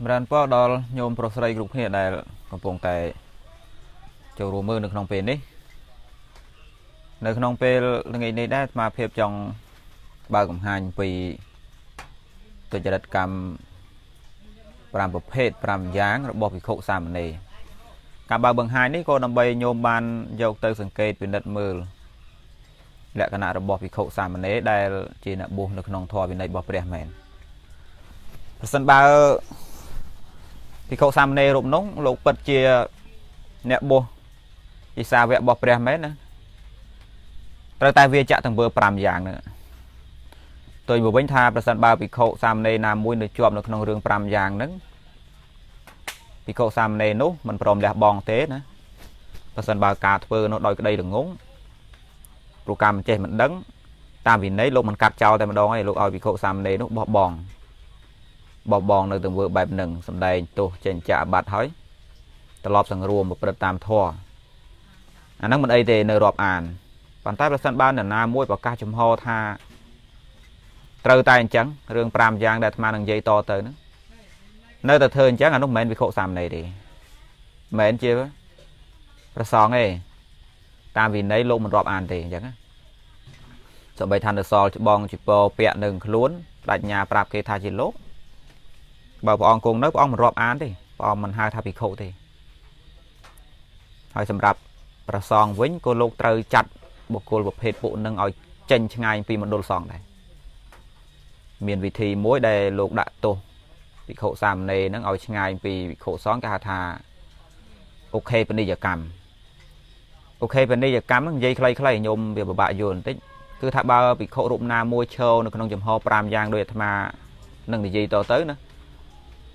Brand Park đòi nhôm Prosray group hiện đại còn tồn tại châu rùa mưa được nông pền đấy. Nơi nông pền ngày này đã mà phê trong ba cùng hành vì tôiจะดัดกรรมปรามประเภทปรามย้างระบบวิเคราะห์สามนี่การบางบางหายนี่ก็นำไปโยมบานยกเตยสังเกตเป็นดัดมือและขณะระบบวิเคราะห์สามนี่ได้จีนบุญนักนองทอเป็นในบ่อเปลี่ยนแมนประสันบาวิเคราะห์สามนี่รบน้องหลบปัจเจียเนบอิสาเวบ่อเปลี่ยนแมนนะแต่แต่เวียจะตั้งเบอร์ปรามย้างเนี่ยtôi vừa bánh tha và sàn ba bị khâu sam này nằm mũi được chọn được nông rừng pram vàng nấng bị khâu sam này nốt mình prom đẹp bòn thế nữa và sàn ba cà phê nó đòi cái đây được ngốn program chơi mình đấng tam vì nấy lúc mình cắt trao tại mình đo này lúc ao bị khâu sam này nó bò bòn được từng vừa bài nừng sầm đầy tổ trên chạ bạt hói tạt lọp sang ruộng một bật tam thò anh nấng mình đây thì nơi lọp àn bàn tay và sàn ba nè nằm mũi vào ca chấm ho thaត្រូវតែអញ្ចឹងរឿង5យ៉ាងដែលអាត្មានឹងនិយាយតទៅហ្នឹងនៅតែធ្វើអញ្ចឹងអានោះមិនមែនវិខុសាមណេរទេមិនមែនជាប្រសងទេតាមវិន័យលោកមិនរាប់អានទេអញ្ចឹងណាសម្បីថានៅសល់ច្បងជីពរពាក់នឹងខ្លួនបញ្ញាប្រាប់គេថាជាលោកបើព្រះអង្គគង់នៅព្រះអង្គមិនរាប់អានទេព្រះអង្គមិនហៅថាវិខុទេហើយសម្រាប់ប្រសងវិញក៏លោកត្រូវចាត់បុគ្គលប្រភេទពួកនឹងឲ្យចេញឆ្ងាយពីមណ្ឌលសងដែរmiền vị thì mối đề lục đại tổ bị khổ sàm này nó ngồi ngày vì bị khổ xóm cả thà ok bên đi giờ cầm ok bên đi giờ cắm dây clay nhôm về bà dồn tích cứ thà ba bị khổ rụng na môi trâu nó không chấm ho pram giang đôi mà nâng thì gì to tới nữa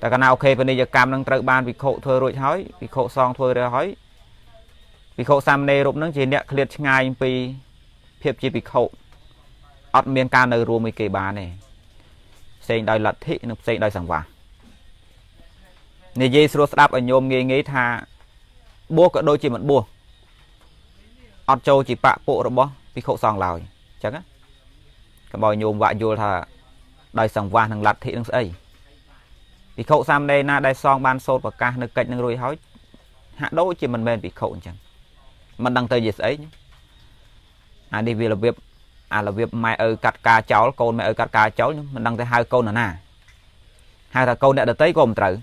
tại canal ok bên đây giờ cam đang tự ban vì khẩu thôi rồi hói vì khẩu song thôi rồi hói vì khẩu sam này rụng nó chỉ nhẹ liệt ngay vì phép chỉ vì khẩu ở miền ca nơi ruộng mì cây ba này sền đòi lật thị nó sền đòi sảng vàng này dây sô đáp ở nhôm nghe nghĩ thà búa cả đôi chỉ một búa ọt châu chỉ bạ bộ rồi bó vì khẩu sòng lào chắc á cái bò nhôm vạ vô thà đời sòng vàng thằng lạt thị thằng ấy vì khẩu sam đây na đây song ban sốt và ca được cạnh rồi hói hạ đôi chỉ mình bên vì khẩu chẳng mình đang tới gì ấy anh đi về việc à là việc mày ở cắt cá cháu con mẹ ở cắt cá cháu mình đang tới hai câu nữa nè hai thằng câu này được tới gồm tử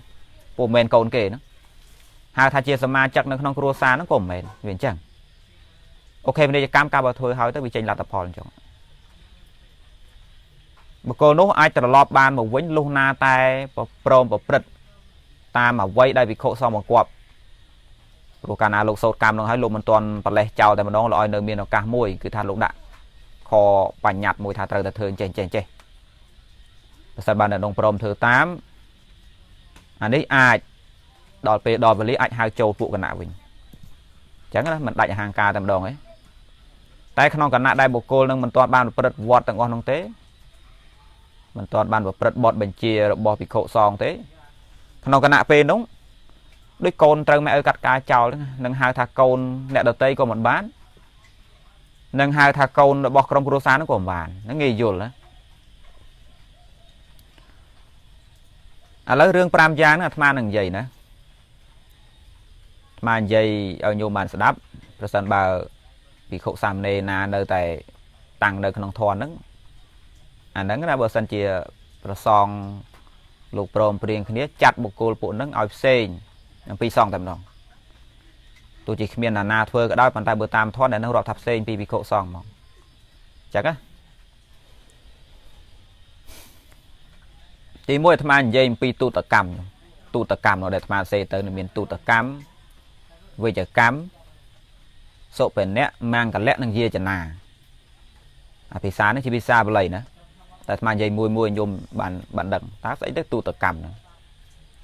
bộ men còn kể nữa hai thà chia sẻ ma chắc nó không có xa nó cũng mệt viễn chẳng ok bên đây cam cao vào thôi hỏi tới bị chênh là tập hòn chẳng một cô nốt ai từ lọp ban một vĩnh luôn na tay prom và prật ta mà quay đây bị khổ xong một quặp của cana lục sâu cam nó hãy lục mình toàn bật lẹ chào tại mình đó lòi nơi miền nó cả mùi cứ thà lục đạn kho và nhạt mùi thà trời thật thường chênh sao bạn ở đồng prom thứ 8 anh ấy ai đòi về đòi vật lý anh hai châu phụ cả nạ mình chẳng là mình đại hàng ca tầm đồng ấy tay không cả nạ đại bộ cô nâng mình toàn ban vật vọt tặng con không thế mình toàn ban vật bọt bình chia bò bị khổ song thế không cả nạ về đúng đứa con trâu mẹ ở cắt cá chào nâng hai thà con nè đầu tây của mình bán nâng hai thà con bọt trong cô sáng nó của bạn nó nghi dồn đấy lấy riêng pram giang là tham ăn gì nữa mà gì ở nhiều màn đáp rồi sân bờ bị khổ sam này là nơi tại tăng nơi con thon nấng anh nấng là bờ sân chia rồi song lục prom riêng khi nấy chặt một cô phụ nấng ao xe pi song tầm đồng tôi chỉ miền là na thưa cái đó bàn tay bờ tam thon để nâng rọt thập xe bị khổ song mong chắc á thì mỗi tham ăn dây pi tu tập cam nó để tham xây tới miền tu tập cam về chợ cam sổ bền nét mang cả lẽ năng dây chả nà à thì sáng nó chỉ bị xa vào lầy nữa tại tham ăn dây mui nhôm bạn đặng tác sẽ tới tu tập cam nữa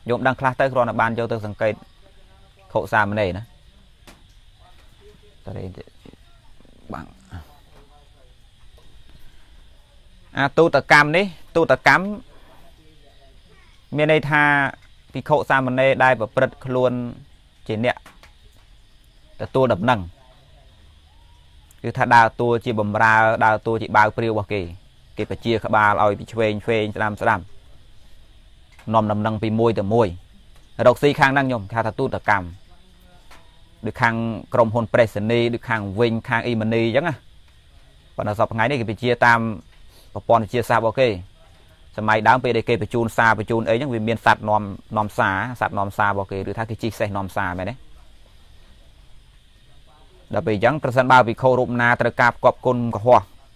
nhôm đang class tới rồi là ban cho tới sang cây Hộ xa bên đây nữa. Đây bằng tu tập cam đấy, tu tập cam miền đây tha thì khẩu xa bên đây đai và bật luôn chỉ nè, tu đập nằng cứ tha đào tu chỉ bầm ra đào tu chỉ bao kêu bao kỳ kịp phải chia cả ba rồi bị quên quên làm nòm đập nằng bị môi từ môi độc si khang năng nhom tha tha tu tập cam được hàng crom hồn preseni được hàng wing hàng imani chẳng à còn là dọc ngay này bị chia tam và còn chia xa ok sao máy đám pdk bị chun xa bị chun ấy những vì miền sạt nòm nòm xa sạt nòm xa ok được thà cái chi xe nòm xa mày đấy là bị chẳng present bao bị khâu rụng na từ cạp cọp côn hoa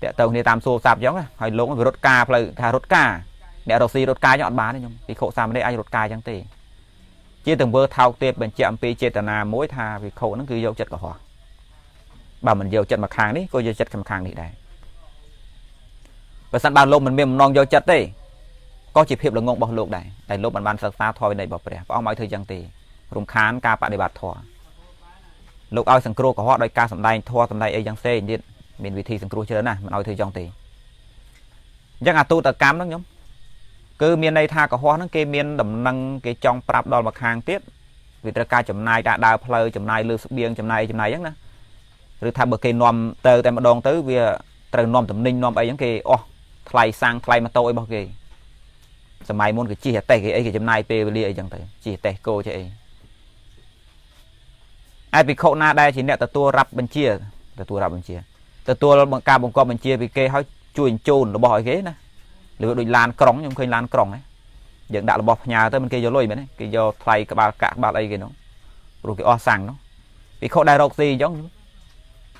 tẹt tàu thì tam xô sạp giống này hay lúng với rốt ca plei thả rốt ca nẹt độc si rốt ca nhọn bán đấy nhúng vì khẩu sam đấy ai rốt ca chẳng tê chia từng bơ thao tiệp bên chạm pi chia tần na mối tha vì khẩu nó cứ dầu chất cả hòa bà mình dầu chất mặt hàng đấy cô dầu chất mặt hàng này đây và sẵn bao lâu mình mềm non dầu chất đấy có chỉ hiệp là ngôn bao lâu đây đây lúc mình ban sạc phá thoi này bảo bè ông ấy thời gian tì rung khán ca bạ để bạt thò lúc ao sừng cua của họ đôi ca sầm đai thò sầm đai ấy giang xe điện miền vị thi sừng cua chơi nè mình nói thời gian tì giang tu tờ cam đó nhóm cứ miền này tha cả hoa nó kia miền đầm năng cái trong prap đòn mặt hàng tiết vì ra ca chấm nai đã đào plei chấm nai lư súc biên chấm nai nhá rồi tha bờ cây nom tơ tại mà đòn tới vì từ nom tầm ninh nom ấy những cái o thay sang thay mà tôi bao kì giờ mai muốn cái chi hết tay cái ấy cái chấm nai pe lia ấy chẳng thấy chi tay cô chứ ấy ai bị khâu na đây chỉ nè từ tua rập bên chia từ tua bằng ca bằng co bên chia vì kê hói chuồn chôn nó bỏ ghế nè lựa đôi lan còng nhưng khơi lan còng ấy dựng đạo là bọc nhà tới bên kia do lôi bên đấy kia do thay các bà cạ bà ấy cái nó rồi cái o sàng nó bị khâu đại rộc gì giống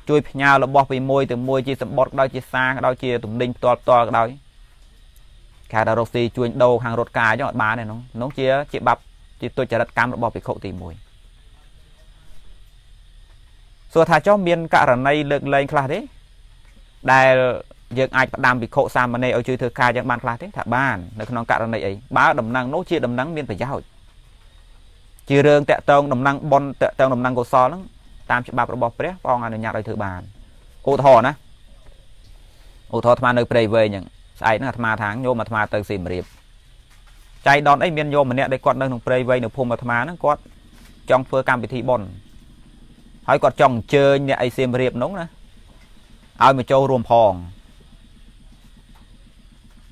chui nhà là bọc bị môi từ môi chia sầm bọt đôi chia sang đôi chia tùng đinh to đôi cả đại rộc gì chui đầu hàng rột cà cho bà này nó chia chị bập chị tôi chả đặt cam nó bọc bị khâu tì mùi rồi thà cho miền cạ ở này được lên là đấy đại dương ai bắt đam bị khổ xa mà này ở chơi thưa ca chẳng ban khá thế thả ban nó không cả này ấy bá đầm năng nốt chia đầm năng miên phải giáo chia rương tẹt tông đầm năng bon tẹt tông đầm năng cổ so lắm tam triệu ba bọc đấy bong ăn được nhà đời thử bàn ô thò tham nơi play về những sai nó tham tháng vô mà tham từ xìm riệp chạy đón ấy miên vô mà nè đây quạt nơi thằng play về được phun mà tham nó quạt trong phơi cam bị thi bon hỏi quạt trong chơi nè ấy xìm riệp nóng nè ai mà châu ruộng phòng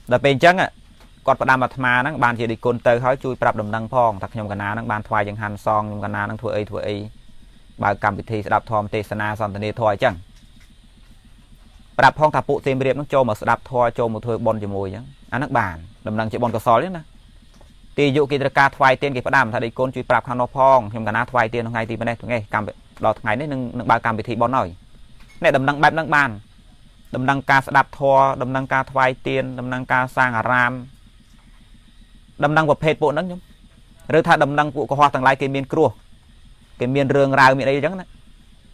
là bên trắng ạ còn phải đam mặt mà nó bàn chỉ đi côn tới hỏi chui prap đầm năng phong thật nhom cả ná nó bàn thoại chẳng hàn song nhom cả ná nó thua ấy bài cầm bị thi đạp thòm tê sana son tê thoại chẳng prap phong thạp bộ xem biệt nó cho mà đạp thoại cho một thôi bon chỉ mùi nhá anh nó bàn đầm năng chỉ bon có sói đấy nè tì dụ kia ca thoại tên cái phải đam thà đi côn chui prap khăn nó phong nhom cả ná thoại tên nó ngay thì bên đây nghe cầm đọt ngày đấy nó bài cầm bị thi bon nổi này đầm năng bẹp năng bàn đầm năng ca đạp thò đầm năng ca thoai tiền đầm năng ca sang aram đầm năng vật phê bộ nấng nhung rồi thà đầm năng vụ có hoa thằng lái cái miền cua cái miền rương rau miền đây chẳng nè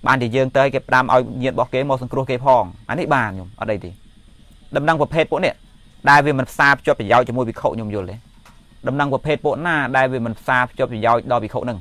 bàn thì dương tới cái đam ao nhiệt bỏ kế màu sang cua cái phong anh ấy bàn nhung ở đây thì đầm năng vật phê bộ này đại vì mình xa cho phải giao cho môi bị khẩu nhung rồi đấy đầm năng vật phê bộ na đại vì mình xa cho phải giao đo bị khẩu nâng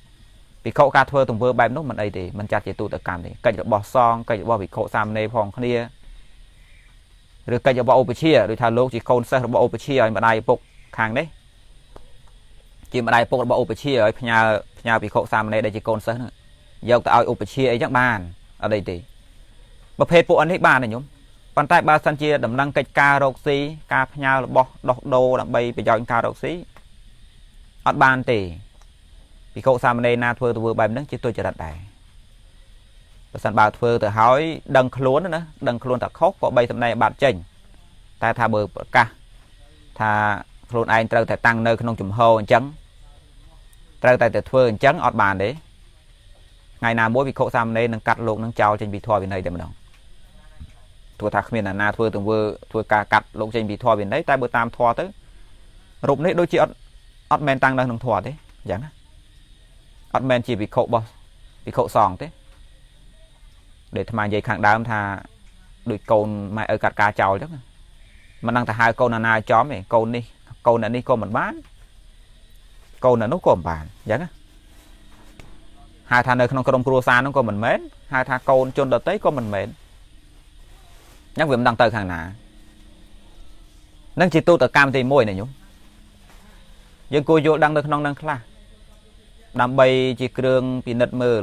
bị khẩu ca thưa từng vơ bay nốt mình đây thì mình chặt chỉ tụ tập cảm thì cây được bỏ song cây bỏ bị khẩu xa mà này phong kia rồi cây cho bao chia rồi thà lố chỉ khôn xe bao chia ở bên đây phục hàng đấy chỉ bên đây phục bao chia ở nhà bị khổ xa bên đây chỉ khôn xe dọc tao ốp chia chắc bàn ở đây thì mà phê bộ anh hết bàn này nhúng bàn tay ba san chia đầm năng cây cà rốt xí cà nhau bọt đọt đồ đầm bay bây giờ cà rốt xí ở bàn thì vì cậu sao mà đây na thưa tôi vừa bài nữa chứ tôi chỉ đặt đại sẵn bà thưa từ hỏi đằng khốn nữa đằng khốn thật khóc có bay tầm này bạn chỉnh ta thả bờ ca thả khốn anh trâu thể tăng nơi không chùm hồ trắng trâu tại từ thưa trắng ọt bàn đấy ngày nào mỗi vị khổ xăm đây nâng cắt lộn nâng trao trên bị thua bên này để mà đồng thua thạc miền là na thua từng vừa thua cả cắt lộn trên bị thua bên đấy tay bờ tam thua tới rụp đấy đôi chị ọt men tăng đang nông thua đấy chẳng ọt men chỉ bị khổ bò bị khổ sòng thế để tham gia kháng đám tha đuổi côn mai ở cát cá chầu chắc mà đang thả hai côn là nai chóm này côn này đi côn mình bán côn là nó cồn bàn vậy đó hai thằng này không có đông cua xa nó côn mình mến hai thằng côn chôn đợt tới côn mình mến nhắc về mình đang tới hàng nà đang chỉ tu tự cam thì môi này nhúng nhưng cô vô đang được non đang khla đam bay chỉ kêu bị nứt mờ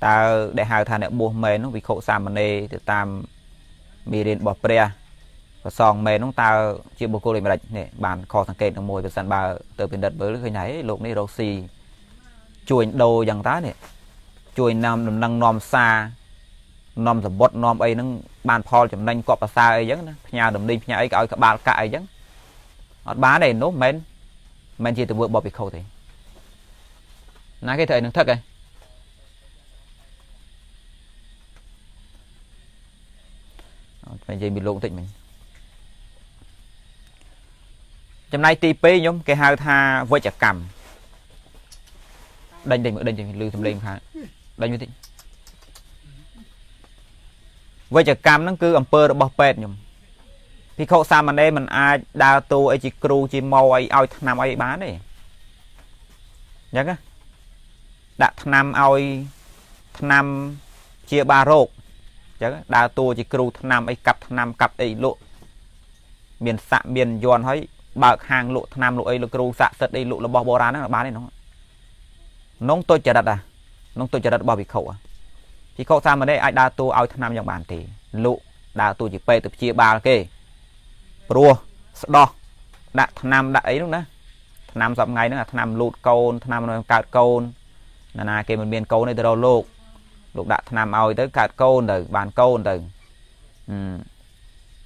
ta để hai thằng này buồn mền nó bị khổ xa mà này thì tam mì đến bỏ pre và sòng mền nó ta chịu một cô này mà này bàn kho thằng kẹt thằng mồi và sàn bà từ bên đất với cái nhảy lộn đi đầu xì chuối đồ dằng tá này chuối nam năng nom xa nom rồi bột nom ấy nó bàn pho chấm nanh cọp xa ấy giống nhà đầm đi nhà ấy cả bà cãi giống bá này nốt mền mền chỉ từ vừa bỏ bị khổ thì nãy cái thời nó thất này mình dây bị lộn thịnh mình trong này TP nhóm cái hai tha vơi chặt cầm đánh đỉnh ở đây thì lưu thầm lên khá đánh như thế vơi chặt cầm nó cứ amper bọc pet nhom thì khâu xa mà đây mình ai đa tu ai chỉ kêu chỉ mau ai ao nam ai bán này nhớ á đặt nam ai nam chia ba rốt đa tua chỉ kêu nam ấy cặp nam cặp ấy lộ miền sạ miền giòn hỏi bạc hàng lộ nam lộ ấy là kêu sạ sật ấy lộ là bò bò ra nó là bán này nó tôi chờ đặt à nó tôi chờ đặt bò bị khẩu à thì khẩu sao mà đây ai đa tua ao nam dòng bản thì lộ đa tua chỉ pe từ chia ba kê rùa đo đặt nam đặt ấy đúng đó nam dọc ngay nữa là nam lụt câu nam cạt câu là kê mình miền câu này từ đâu lộ lúc đã tham ao tới cả câu từ bàn câu từ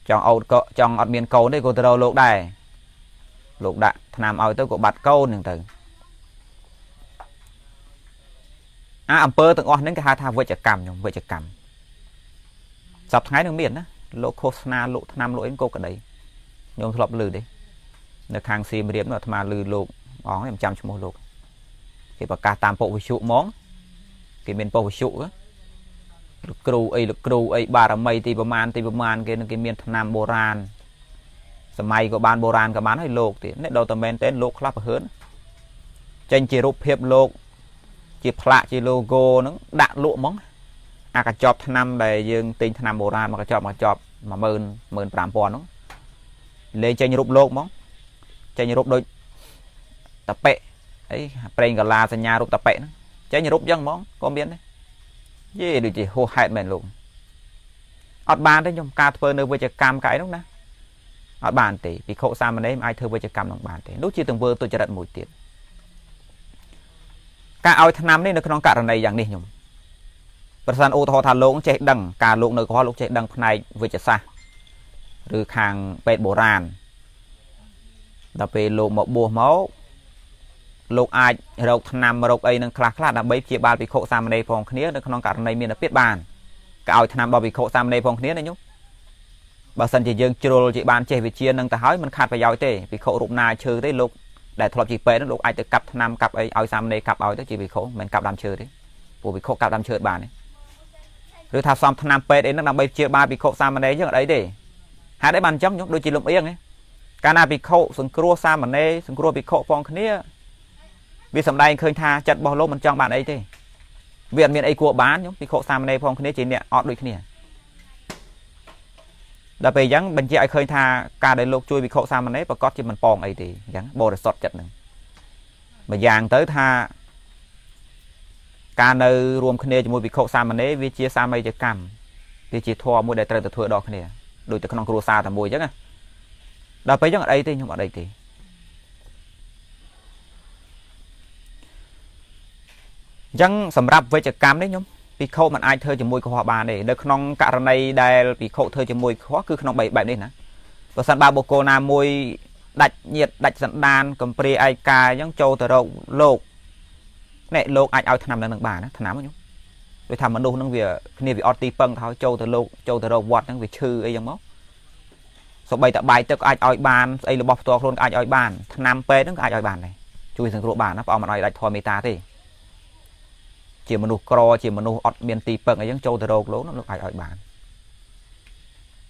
trong ao trong ở miền câu đấy cô từ đâu lúc này lúc đã tham ao tới của bạt câu từng từ amper từng on đến cái hai thao vợ chặt cầm nhung vợ chặt cầm dọc thái đường biển đó lộ khô na lộ nam lộ đến cô cả đấy nhung lọp lử đi được hàng xì mà điểm là tham lử lộ bóng em chăm cho một lộ thì bà ca tam bộ với trụ món cái miền bầu trụ á lực cừu ấy bà làm mây tì bơm an cái miền nam bồ ran sầm mây của ban bồ ran cả bán hơi lột thì nét đầu tầm men tên lột khắp hơn tranh chỉ rụp hiệp lột chỉ plạ chỉ logo nó đạn lụa móng à cả chọp nam đầy dương tinh nam bồ ran mà cả chọp mà mơn mơn làm bò nó lấy tranh rụp lột móng tranh rụp đôi tập bệ ấy pren cả la sân nhà rụp tập bệ nó cháy như rút dân món con biến đấy gì được chỉ hô hẹn mệt luôn ọt bàn đấy nhung cà phê nơi vừa chặt cam cái đúng nè ọt bàn thì vì khổ xa mà đấy ai thưa vừa chặt cam bằng bàn thì lúc chỉ từng vừa tôi chặt đặt mũi tiền cả ao thằng nam đấy nó còn cả thằng này dạng này nhung vật sản ô thọ thà lỗ chạy đằng cả lỗ nơi có lỗ chạy đằng này vừa chặt xa từ hàng bẹt bổ ràn là về lỗ một bùa máu lục ai lục nam lục ấy nâng khạc khạc đã bấy chia ba bị khổ xa mà đây phòng khía nâng nông cả này miền là biết bàn cả ao nam bao bị khổ xa mà đây phòng khía này nhúc bà sân chỉ dương trôi chị bàn trẻ về chia nâng ta hỏi mình khát phải giỏi tê bị khổ rụp na trừ tới lục để thọ chị về nó lục ai từ cặp nam cặp ấy ao xa mà đây cặp ao tới chỉ bị khổ mình cặp làm trừ đấy của bị khổ cặp làm trừ bàn đấy rồi thao xong nam về đến nâng bấy chia ba bị khổ xa mà đây chứ ở đấy để hai đấy bàn chấm nhúc đôi chị lục yên ấy cana bị khổ sừng cua xa mà đây sừng cua bị khổ phòng khía vì sầm đây khơi tha chặt bỏ lô mình trong bạn ấy thế viện miền ấy của bán nhúng thì khổ xa đây phong khné chỉ nè ọt đuổi khné đã về dáng bên kia khơi tha cả đời lục chui bị khổ xa đấy và có chỉ mình pòng ấy thì dáng bồ để sọt chặt nữa mà giàng tới tha การในรวมคะแนนจมูกวิเคราะห์สามันนี้วิจิตรสามัยจะกำวิจิตรทอมวยได้เติมแต่ถั่วดอกคะแนนโดยแต่ขนมครัวซาแต่มวยจังไงเราไปจังอะไรตีจังอะไรตียังสำหรับวิจิตรกำได้ยังวิเคราะห์มันไอเธอจมูกของหัวบานนี่โดยขนมกะระในได้วิเคราะห์เธอจมูกข้อคือขนมใบใบนี่นะภาษาบาโบโกนามวยดัดเนียดดัดสันดานกัมเปรีไอกายังโจตระโลกเน่โลกไอเอาถนำในหนังบ่านะถนำมั้ยไปทำมันดูนั่งเวียนี่วิออตีเปิงเขาโจตระโลกโจตระวัดนั่งเวียชื่อไอยังมั้งสบายแต่ใบตะไอเอาบานไอระบบตัวคนไอเอาบานถนำเป้นั่งไอเอาบานเลยช่วยสังเกตบ่านะเอามาหน่อยดัดทอมิตาที่เจียมนุกรอเจียมนุออดเมียนตีเปิงไอยังโจตระโลกโลกนั่งไอเอาบาน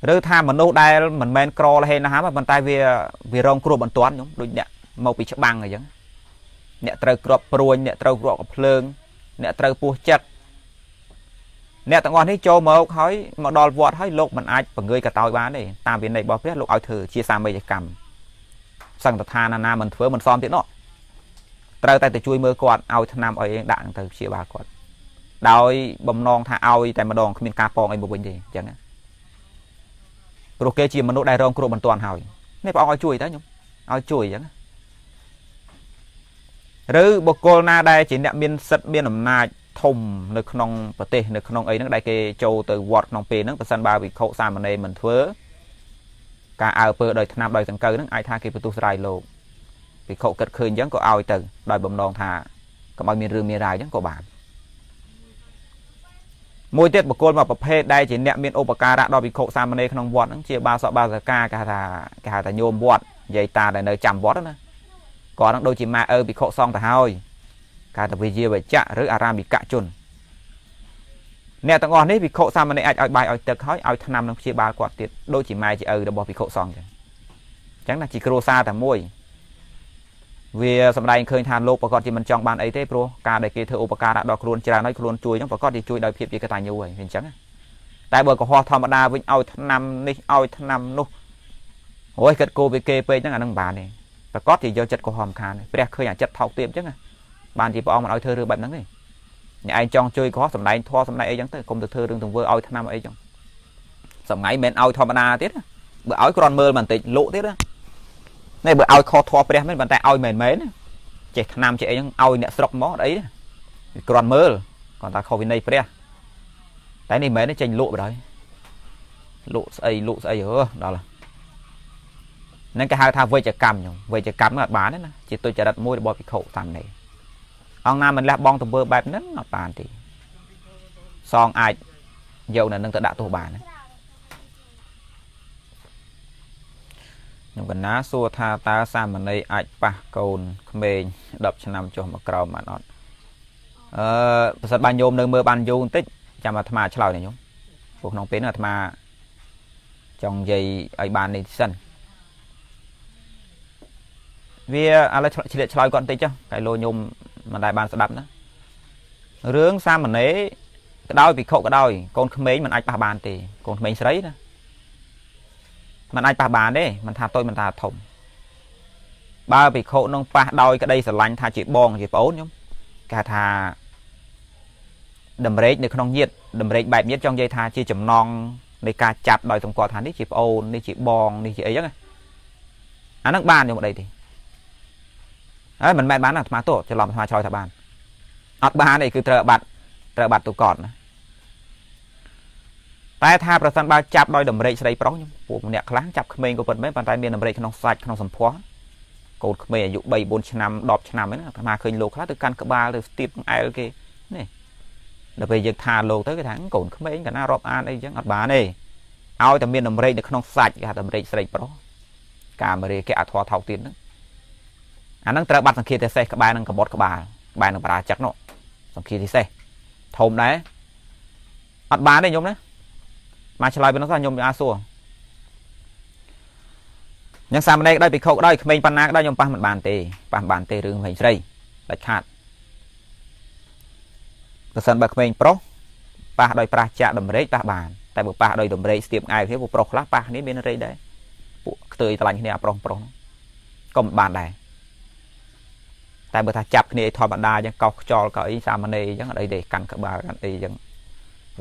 หรือถ้ามันโน้ตได้เหมือนแมนกรอเลยนะฮะมันตายเวียรองกลัวบรรทุนอย่างดูเนี่ยเมาปีฉบังอะไรอย่างเนี่ยเตากรอบปรวนเนี่ยเตากรอบเพลิงเนี่ยเตาปูจัดเนี่ยต่างวันที่โจมเอาเขามาดอลวอดให้โลกมันไอ้ปังเงยกระต่ายบ้านนี่ตามเป็นในบอเพื่อโลกเอาเธอเชียร์สามใบจักรรมสั่งตะทานานามันเถื่อมันซ้อมเตี้ยเนาะเตาแต่จะช่วยมือก่อนเอาทนามเอาเองด่างเตาเชียร์บาก่อนดาวบ่มนองถ้าเอาแต่มาดองเป็นกาปองไอ้บุบเองอย่างนั้นโปรเกจิมนุษย์ได้รองกลุ่มบรรทอนหายนี่เอาช่วยได้ยังเอาช่วยยังหรือบุคคลนาได้จีนเนี่ยเบียนสัตว์เบียนอำนาจทมในขนมประเทศในขนมไอ้นั่งได้เกโจตัววอดขนมเปนั่งประสันบาวิเขาสามในเหมือนเถื่อการเอาเปิดโดยธนาบโดยสังเกตนั่งไอ้ท่าเกประตูสไลโลวิเขาเกิดขึ้นยังก็เอาตึงโดยบ่มนองท่ากับมันมีเรื่องมีรายยังก็บาดมวยเตี้ยบุคคลมาประเภทได้จีนเนี่ยเบียนโอปการะดอวิเขาสามในขนมวอดนั่งเชียบาสบาสกากาตากาตาโยมวอดใหญ่ตาได้เนยจำวอดนะก่อนนั่งโดยจิมาวิเคราะห์ซองแต่เฮาการตัดวิเชียร์วิจักหรืออารามบิกะจุนเนี่ยต่างอันนี้วิเคราะห์ซ้ำมันในเอาใบเอาเตะเขาเอาธนามนั่งเชียร์บาลกว่าติดโดยจิมาจะเดบวิเคราะห์ซองจังจังนะจิโกรซาแต่มวยเวียสมัยเคยทานโลกประกอบที่มันจองบานไอเทโปรการได้เกเธออุปการะดอกครวนจราน้อยครวนจุยยังประกอบที่จุยได้เพียบยี่กระต่ายยุ้ยเห็นจังแต่เบอร์ก็ฮอธรรมดาวิ่งเอาธนามนี่เอาธนามนู่โอ้ยเกิดโกไปเกไปจังนั่งบานนี่ประกอบที่โยจัดก็หอมคานเปรียเคยอยากจัดเท่าเต็มจังนะบานที่ปองมันเอาเธอเรือแบบนั้นเลยไอ้จองจุยก็สำนัยทอสำนัยไอ้ยังเตะกลมเธอเรื่องถึงเวอร์เอาธนามไอ้จังสำนัยเมนเอาธรรมดาเต็มเบอร์เอากรอนเมอร์มันติดโลเต็มนะในเบอร์เอาคอทอเปรียมันแต่เอาเมนเมนเจ็ดธนามเจ็ดยังเอาเนี่ยสต็อกมอสไอ้กรอนเมอร์ก่อนตาเขาวินัยเปรียแต่ในเมนนี่เจนโลแบบไหนโลไอ้เยอะนั่นแหละนั่นก็หาทางเวจะกำอย่างเวจะกำแบบบ้านนั่นนะจิตตัวจะดัดมวยบอลพิโคตามไหนเอาหน้ามันแล้วบองตัวเบอร์แบบนั้นตามที่ซองไอเยี่ยวนั้นนั่งตัวด่าตัวบ้านนะอย่างกันนะสัวทาตาสามันในไอปะโกนเมยดับชนำโจมกราวมันอดประสบบัญโยมเดินเมื่อบัญโยมติดจำมาธรรมะเฉลยเนี่ยโยมพวกน้องเป็นธรรมะจงใจไอบ้านในสันวิอะไรเฉลี่ยชลอยก่อนตีจ้ะไก่โลยมมันได้บานสะดับนะเรื่องซ้ำมันนี้ก็ได้ปีโคก็ได้คนเขมรมันไอปาบานตีคนเขมรใส่นะมันไอปาบานเด้มันทาตัวมันทาถมบ้าปีโคน้องปาได้ก็ได้สลันทาจีบองจีบโอนยมกาทาดัมเรกในขนมเย็ดดัมเรกแบบเย็ดจองใจทาจีจำนองในการจับโดยตรงกอดทานที่จีบโอนในจีบองในจีไอ้ยังไงอันนั้นบ้านอยู่หมดเลยทีมันแม่บ้านมาโตจะลองมาชอยแถวบ้านอัดบ้านนี่คือเตระบัดตัวก่อนนะแต่ถ้าประสันบาจับโดยดมเรย์ใส่ปล้องพวกเนี่ยครั้งจับขมิ้นก็เปิดไม่ปันใจเมียนดมเรย์ขนมใส่ขนมสัมผัสโกดขมิ้นอายุใบบนชนำดอกชนำนั้นมาเคยโลคลาตึกการกระบาตึกตีบไอ้โอเคนี่เราไปยึดทานโลtới cái thángโกดขมิ้นกันหน้ารอบอันไอ้ยังอัดบ้านนี่เอาแต่เมียนดมเรย์ในขนมใส่กับดมเรย์ใส่ปล้องการมาเรียกแกอัดทอเท่าตีนอันนั้นตระบัดสังเกตแต่เสกใบนั่งกระบอกกระบาใบนั่งปลาจักโนสังเกตที่เสกโถมไหนอัดบานได้ยมนะมาฉลายเป็นนักสายยมอาซัวยังสามได้ไปเขาได้เป็นปัญหาได้ยมปะมันบานเตเรื่องเห็นใช่ได้ขาดกระสันแบบเป็นโปรปะโดยปลาจักดมเรย์ปะบานแต่บุปผาโดยดมเรย์เตียบไอที่บุปผาคลับปะนี้เป็นเรย์ได้ปุ๋ยเตยตะลังที่เนี่ยโปร่งก็บานได้ แต่เมื่อถ้าจับนี่ทอบันดายังเกาจอเกาอินสามันเองยังอะไรเด็กกันกับบารันเองยังหร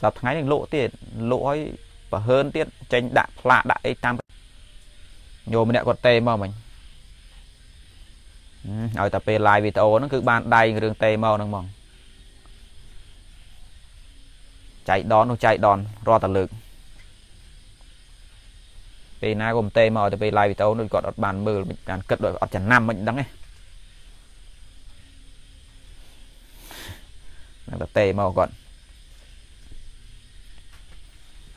สอบทั้งไงนั่นลุที่ลุให้ประเฮินที่เจนด่าพลาดได้ตามโยมเนี่ยก็เตะมาเหมือนเอาแต่เป็นลายวิดีโอนั่นคือบ้านใดเรื่องเตะมาหนังมองใจดอนใจดอนรอตะลึกเป็นหน้ากลมเตะมาแต่เป็นลายวิดีโอนั่นก็อดบานมือการกระโดดอดจันน้ำมันดังไงนั่นแต่เตะมาก่อนไ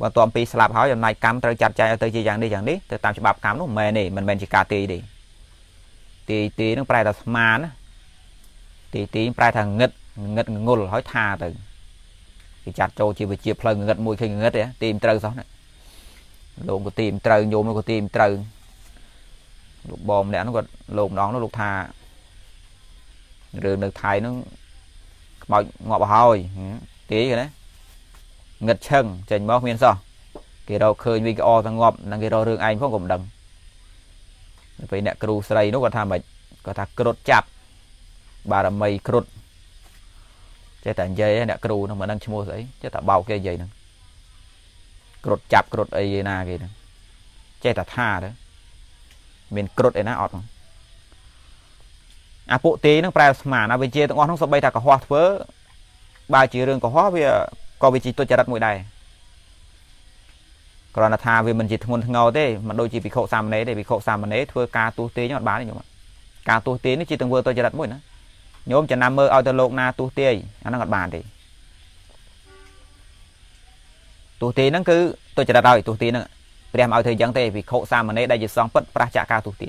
ว่าตัวปีสลับเขาอย่างนายการเธอจัดใจเธอจะอย่างนี้เธอตามฉบับการนู้นเมนี่มันเป็นจิการตีดีตีนั่งปลายแต่สมานตีปลายทางเงิดงุลหอยทาตึงจัดโจชีไปเจียเพลิงเงิดมวยเคยเงิดเนี่ยตีมเตยซ้อนลงก็ตีมเตยโยมก็ตีมเตยลูกบอมเนี่ยนั่งก็ลงน้องนั่งลูกทาเรื่องเด็กไทยนั่งบ่อยงอบหอยตีกันนะเงิดเชิงเจนมอกเมียนซ้อกี่เราเคยวิ่งออกทางงอบนั่งกี่เราเรื่องไอ้พวกกลุ่มดังไปเนี่ยครูใส่นกกระทำแบบกระทำกรุดจับบารมีกรุดเจ้าแต่เย้เนี่ยครูนั่งเหมือนนั่งชิโมใส่เจ้าแต่เบาแค่เย้นั่งกรุดจับกรุดไอ้เยนาแกนั่งเจ้าแต่ท่าเด้อเหม็นกรุดไอ้น่าอดมั้งปุตีนั่งแปลสมานเอาไปเจ้าต้องอ่อนทั้งสบายแต่ก็ฮอตเฟ้อบาจีเรื่องก็ฮอตเพื่อก็ไปจีตัวจะรัดมวยได้กรณาธาวิมันจิตมนเงาเต้มันโดยจีบิโคซามเนเต้บิโคซามเนเถื่อการตูตียอดบ้านนี่โยมการตูตีนี่จิตตังเวอร์ตัวจะดัดมวยนะโยมจะนำเมอเอาตะโลกนาตูตีอันนั้นอดบ้านดิตูตีนั่นคือตัวจะดัดเราตูตีนั่นเรียมเอาเธอยังเต้บิโคซามเนได้จิตสองปัดประจักษ์การตูตี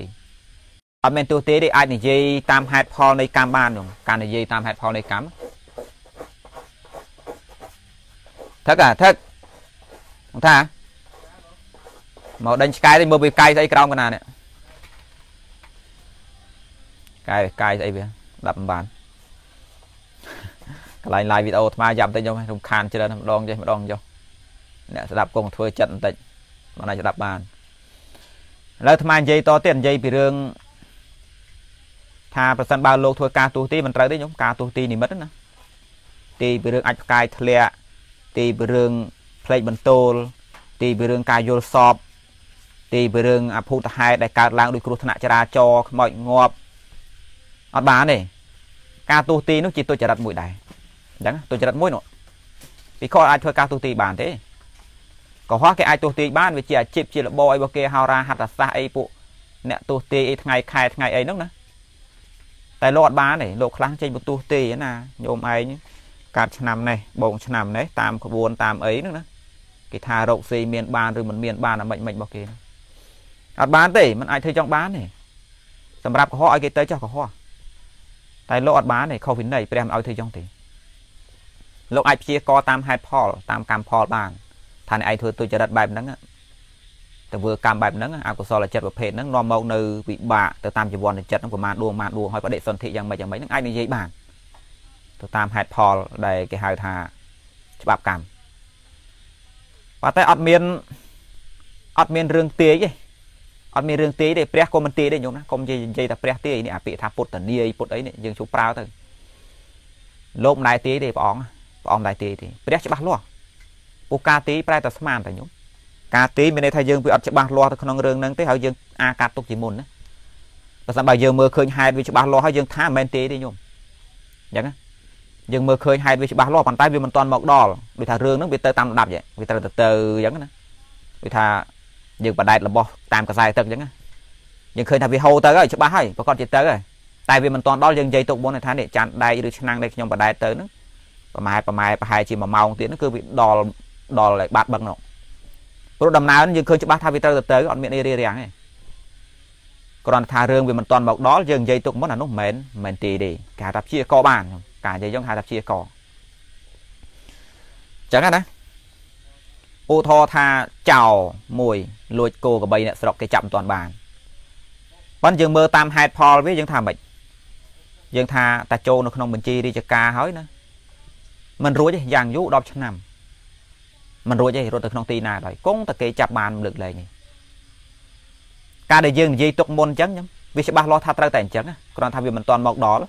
เอาเป็นตูตีได้อันนี้จีตามไฮพอลในการบ้านโยมการนี้จีตามไฮพอลในการทักอะทักของท่าmàu đen cay thì màu bị cay dây cong cái nào này cay dây về đập bàn lại video mà giảm tay cho mày không khan chưa đâu đong cho nè đập cùng thôi trận tịnh mà này sẽ đập bàn lấy tham ăn dây to tiền dây bị đường thà phần sân ba lô thôi cà tu ti mình tới đấy nhúng cà tu ti thì mất nữa ti bị đường anh cay thề ti bị đường play bẩn tô ti bị đường cay vô sọpตีไปเรื่องอภูตไฮได้การล้างด้วยครูธนาจราจรหมอยงอบอัดบ้านนี่การตูตีนุจิตตัวจะรัดมวยได้ดังตัวจะรัดมวยหนอปีข้อไอเธอการตูตีบ้านเต้ก็ฮอตแค่ไอตูตีบ้านไปเจียจิบเจียบอยโบเกฮาราหัตตาไอปุเนี่ยตูตีทั้งไงใครทั้งไงไอนึกนะแต่โลดบ้านนี่โลครั้งใจบุตูตีนะโยมไอการชนำนี่บ่งชนำนี่ตามขบวนตามไอนึกนะกิธาโรซีเมียนบ้านหรือเหมือนเมียนบ้านอะมันโบเกอัดบ้านเต้มันไอเธอจังบ้านนี่สำหรับข้อไอเกตเตอร์เจ้าข้อแต่โลอัดบ้านนี่เขาฟินได้เปรียมเอาเธอจังตีโลไอพีก็ตามไฮพอลตามการพอลบ้านท่านไอเธอตัวจะดัดแบบนั้นแต่เวอร์การแบบนั้นอากุศลจัดประเภทนั้นนอมเอาเนื้อวิบะแต่ตามจีวรจัดนั้นก็มาดวงให้ประเด็นสนธิยังไม่จังไม่นั่งไอในใจบ้านตัวตามไฮพอลได้แก่หายทาฉบับกรรมว่าแต่อัดเมียนเรื่องเตี้ยอันมีเรื่องตีได้เปรี้ยกมันตีได้ยงนะกมใจแต่เปรี้ยตีเนี่ยปีทับปุตตนีไอปุตไอเนี่ยยังชูปลาตึงลมนายตีได้ปองนายตีได้เปรี้ยจะบังล้อปุกาตีปลายแต่สมานแต่ยงกาตีเป็นในไทยยังไปอัดจะบังล้อแต่ขนมเรื่องนั้นที่เขายังอากาศตกจีมุนนะภาษาบาลีเมื่อคืนหายไปจะบังล้อเขายังท่าแมนตีได้ยงอย่างนั้น nhưng mà khơi hai với ba lọ bàn tay vì mình toàn mọc đỏ vì thà rương nó bị tơ tam đạp vậy vì từ từ giống này vì thà nhưng bàn tay là bo tam cả dài tật giống này nhưng khơi thà vì hầu tơ rồi chứ ba hay và con chỉ tơ rồi tại vì mình toàn đó dừng dây tục bốn này tháng để chặn đây được chức năng đây trong bàn tay tơ nữa và mai chỉ mà màu tiếng nó cứ bị đỏ đỏ lại bạt bằng nọ rồi đầm nào nhưng khơi chứ ba thà vì tơ tơ còn miệng đi này còn thà rương vì mình toàn mọc đó dừng dây tục bốn là nó mền tì đi cả tập chia co bàn cả dây giống hai tập chia cỏ chẳng hạn đấy ô thò tha chào mùi lôi cô của bay nè sọc cái chậm toàn bàn vẫn dừng mơ tam hai pol với dừng thả bệnh dừng thả ta châu nó không mình chi đi cho ca hỏi nữa mình rối chứ dàn vũ đọc cho nằm mình rối chứ rồi từ không tin nào rồi cũng ta cái chạp bàn lực này ca để dừng dây tục môn chấn nhá vì sẽ ba lo tha ra tẻn chấn còn tham vì mình toàn mọc đó lắm.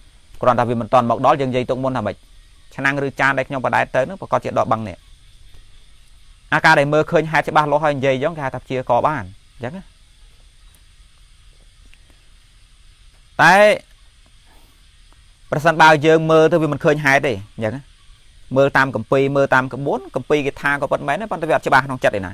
còn tại vì mình toàn mọc đó dân dây tụng môn là mình khả năng rư cha đây nhau và đại tới nước và có chuyện đọ bằng nè AK để mơ khơi hai ba lỗ hai dây giống gà tập chia có bàn giống á đấy phần bao dương mơ thôi vì mình khơi hai đi giống mơ tam cầm pi mơ tam cầm bốn cầm pi cái tha có bật máy nó bật tới việc cho ba không chặt này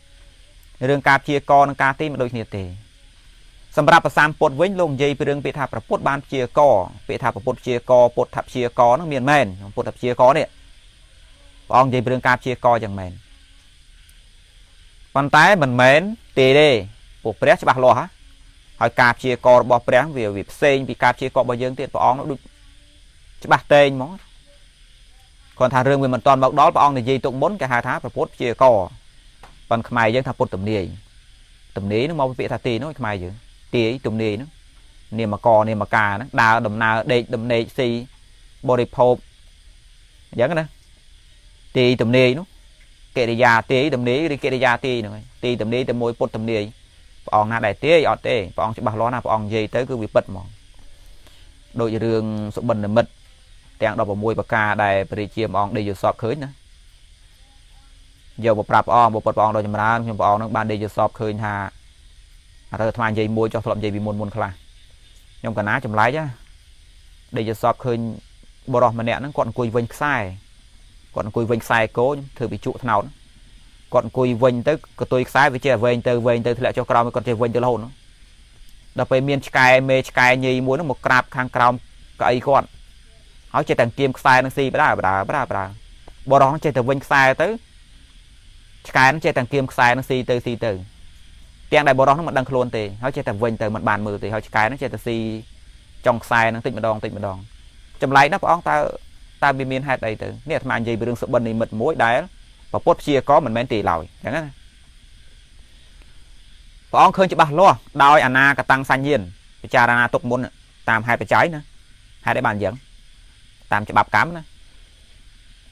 เรื่องการเชียร์กอในการตีมันដូចគ្នាទេសម្រាប់ប្រសាមពុតវិញលោកនិយាយពីរឿងពាក្យថាប្រពុតបានជាកពាក្យថាប្រពុតជាកនោះមានមែនពុតជាកនេះព្រះអង្គនិយាយពីរឿងការជាកយ៉ាងមែនប៉ុន្តែមិនមែនទេទេពួកព្រះច្បាស់លាស់ហើយការជាករបស់ព្រះអង្គ Còn khmai dân thập bột tùm nề tùm nề nó mau bị thà tì nó khmai dữ tì tùm nề nó nề mà cò nề mà cà nó đào đầm nào để đầm nề xì body pop giống đó tì tùm nề nó kệ để già tì tùm nề đi kệ để già tì rồi tì tùm nề tùm môi bột tùm nề ông na đại tê ở tê ông sẽ bảo lo na ông gì tới cứ bị bật mòn đội đường sụp bần là mật đang đọc vào môi và cà đại bì chiêm ông để dừa sọt khơi nữa យកបប្រាប់អងបប្រាប់អងដូចចម្រើនខ្ញុំបងនឹងបាននិយាយសອບឃើញថាអាត្រូវថ្មនិយាយមួយចុះធ្លាប់និយាយពីមុនខ្លះខ្ញុំកណាចំឡាយដែរនិយាយសອບឃើញបរោះម្នាក់ហ្នឹងគាត់អង្គុយវិញខ្សែគាត់អង្គុយវិញខ្សែគោខ្ញុំធ្វើពីជក់ថ្នោតគាត់អង្គុយវិញទៅក៏ទួយខ្សែវាជាវិញទៅវិញទៅធ្លាក់ចុះក្រោមគាត់ទៅវិញទៅលហូតនោះដល់ពេលមានឆ្កែមេឆ្កែញីមួយនោះមកក្រាបខាងក្រោមក្អីគាត់ហើយចេះតែគៀមខ្សែហ្នឹងស៊ីបដាបដាបដាបរោះចេះតែវិញខ្សែទៅឆ្កែហ្នឹងចេះតែគៀមខ្សែហ្នឹងស៊ីទៅស៊ីទៅ ព្រះអង្គក៏បានប្រាប់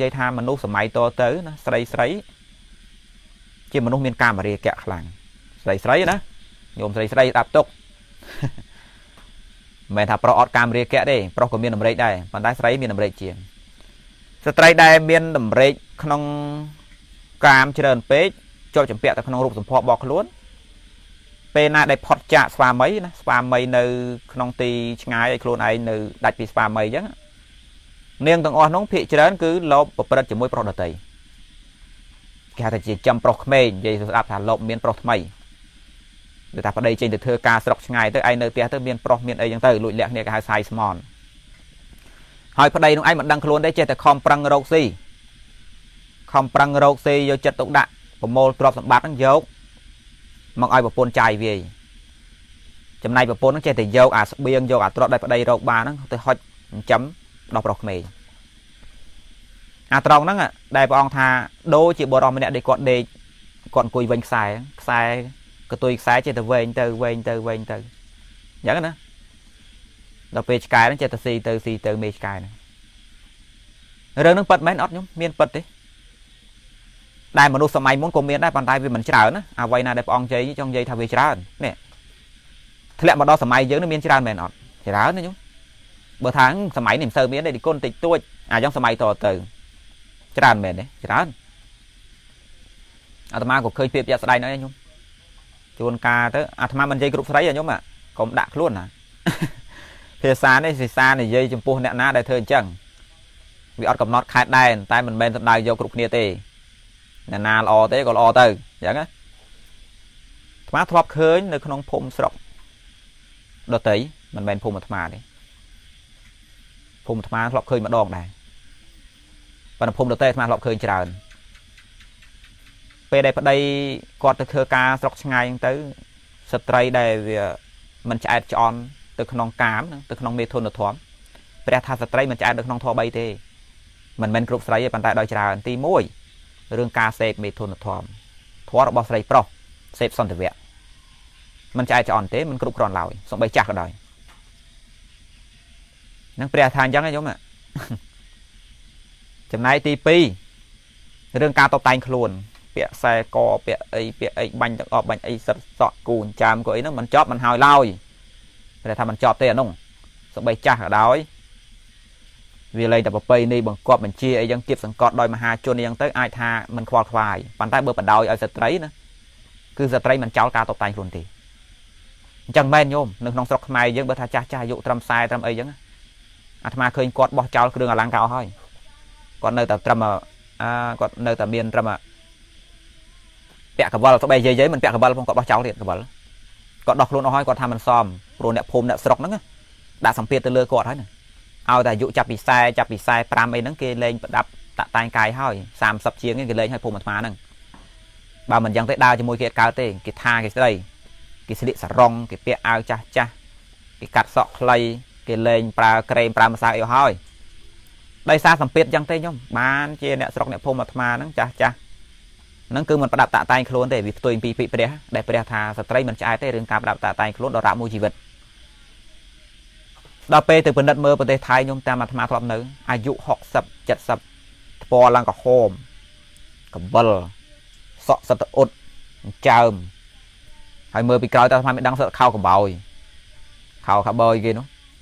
ិយាយថាមនុស្សសម័យតទៅណាស្រីស្រីជាមនុស្សមានកាមរាគៈខ្លាំងស្រីស្រីណាញោមស្រីស្រីស្ដាប់ទុកមិនថាប្រុសអត់កាមរាគៈទេប្រុសក៏មានអមរេចដែរប៉ុន្តែស្រីមានអមរេចជាង สไตรได้เมียนดัมเบรกขนมกามเจริญเป๊ะโจมเปียแต่ขนมรูปสมพบอกล้วนเปน่าได้พอดจ่าสปาไม่นะสปาไม่ในขนมตีง่ายไอ้โคลนไอ้ในดัดปีสปาไม่ยังเนียงต่างอ่อนน้องผีเจริญคือลบประดับจมูกปลอดภัยแค่แต่จะจำปลอกเมย์ใจสะอาดลบเมียนปลอดภัยเดี๋ยวแต่ประเดี๋ยวจริงแต่เธอการสลับง่ายแต่ไอ้ในเปียแต่เมียนปลอกเมียนไอ้ยังเตยลุยแหลกเนี่ยก็หายไซส์มอนหอยพอดีน้องไอ้มันดังโคลนได้เจแต่คอมปรังโรซี่คอมปรังโรซี่โยจัดตกด่าผมโมตรอบสมบัตินั่งเยอะมังไอ้แบบปนใจวีจำในแบบปนนั่งเจแต่เยอะอาเบียงเยอะอาตรอบได้ประเดี๋ยวเราบ้านนั่งแต่หอยจำดอกปลอกเมย์อาตรองนั่งอ่ะได้ปองทาโดจีบอรอมเนี่ยได้ก่อนคุยเวงสายสายก็ตัวสายเจตเวงเตอเวงเตอเวงเตออย่างนั้นนะเราไปสกายนั่งเจตสีเตอเมสกายนะเรื่องนั่งปัดแม่นอดยุ่งเมียนปัดดิได้มนุษย์สมัยม้วนกลมเมียนได้ปันตายเป็นเหมือนเช้านะเอาไว้นะได้ปองใจจังใจทำเวชร้านเนี่ยที่แหละมาดอสมัยเยอะนั่งเมียนเช้าแม่นอดเช้านั่นยุ่งเบอร์ทางสมัยหนิมเซอร์เมียนได้ดิก้นติดตัวย่างสมัยต่อเติมจะร้านเมียนเนี่ยจะร้านอาตมาก็เคยเปรียบยาสไลน์นะโยมชวนกาเตออาตมามันใจกรุ๊ปสไลน์อย่างโยมอ่ะก็ดักล้วนนะเพศาเนี่ยศิษาเนี่ยใจจมพูเนี่ยนะได้เธอจังวิออดกับน็อตคาดได้แต่มันเป็นสไลน์โยกรุ๊ปเนี่ยเตะนาลอเตะก็ลอเตออย่างนั้นอาตมาทบเคยในขนมพรมสระดอเตะมันเป็นพรมอาตมาเนี่ยผมทำมาหลอกเคยมาดองได้ปัจจุบันผมเดาเตะมาหลอกเคยเจริญไปได้ปัจจัยก่อนตะเคียนกาสลอกช่างไงยังตื้อสตรีได้มันจะจอนตะขนองกามตะขนองเมทอนตะท้อมไปได้ทาสตรีมันจะตะขนองทอใบเตมันเป็นกรุ๊ปสตรีปัจจัยโดยเจริญตีมุ้ยเรื่องกาเสพเมทอนตะท้อมทอร์บอสไรปลอกเสพซอนตะเวียมันจะจอนเตมันกรุ๊ปกรอนเหล่าส่งใบจากกันได้นั่งเปรียบทานยังไงโยมอ่ะจำนายตีปีเรื่องการตบแต่งโคลนเปียใส่กอเปียไอบันจะออกบันไอสอดกูนจามก็ไอนั่งมันจอบมันหายเล่าเวลาทำมันจอบเตะน้องสบายจ้าหาดอยวิเลยแต่ปะปีนี่บังกอบมันเชียยังเก็บสังกัดดอยมหาชนยังเตะไอทามันควาควายปันใต้เบอร์ปันดอยไอสตรีนะคือสตรีมันเจ้าการตบแต่งโคลนตีจังแม่นโยมหนึ่งน้องสกไม้ยังเบอร์ทาจ้าจ้าอยู่ตรำทรายตรำไอยังอาตมาเคยกอดบอกเจ้าเรื่องอลังการห้อยกอดเนยแต่ตรมากอดเนยแต่เมียนตรมาแปะกับวอลต้องไปเย้ยๆมันแปะกับวอลผมกอดบอกเจ้าเรียนกับวอลกอดดอกโลนห้อยกอดทำมันซ้อมโลนเนี่ยพรมเนี่ยสลอกนั่งด่าสัมเพตเลือกอดห้อยเอาแต่ยุจับปีไซจับปีไซปรามไอ้นั่งเกเรดับตะตายกายห้อยสามสับเชียงเกเรให้พรมอาตมานั่งบ่ามันยังเตะดาวจะมวยเกตกาวเตะกิทากิเตยกิสิริสรองกิเปียเอาจ้ากิกัดสอกไลเกลเลนปลาเกรนปลามาซาเอวห้อยได้ซาสัมเพตยังเต้ยมบ้านเจเนี่ยสลอกเนี่ยพมมาทมานั่งจ้านั่งคือมันประดับตาตายโคลนแต่วิปตัวอินปีปีเปรียได้เปรียธาสตรีมันใจเต้เรื่องการประดับตาตายโคลนดอกรามูจิเวตดาวเปย์ถึงเป็นดัดเมอประเทศไทยยมตามมาทมาครอบหนึ่งอายุ60-70ปอลังกับโฮมกับเบลสะสะอดเจิมให้เมอปีเก่าแต่ทำไมดังสะเข้ากับเบาเข้ากับเบยกินนู้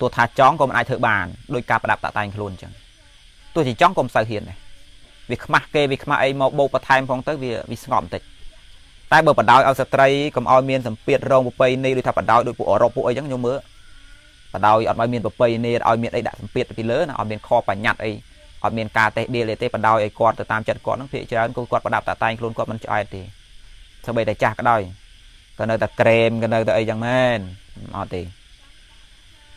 ตัวทาจ้องก็มันไอเถอบานโดยการประดับตาตายโคลนจังตัวจีจ้องก็มันใส่เหียนเลยวิขมาเกวิขมาไอโมโบประทายของเตอร์วิสงอมติใต้เบอร์ปัดดาวเอาสตรีกับเอาเมียนสัมเปียดรองบุปไปในโดยทับปัดดาวโดยปูอรอปูไอยังโยมเมื่อปัดดาวเอาเมียนบุปไปในเอาเมียนไอดักสัมเปียดไปเลื่อนเอาเมียนคอปัญญัติไอเอาเมียนกาเตเดเลเตปัดดาวไอกอดตามจัดกอดนั่งเพียจานกอดประดับตาตายโคลนกอดมันจะไอตีสบายแต่จากก็ได้ก็เนยแต่เกรมก็เนยแต่ไอยังแม่นเอาตีป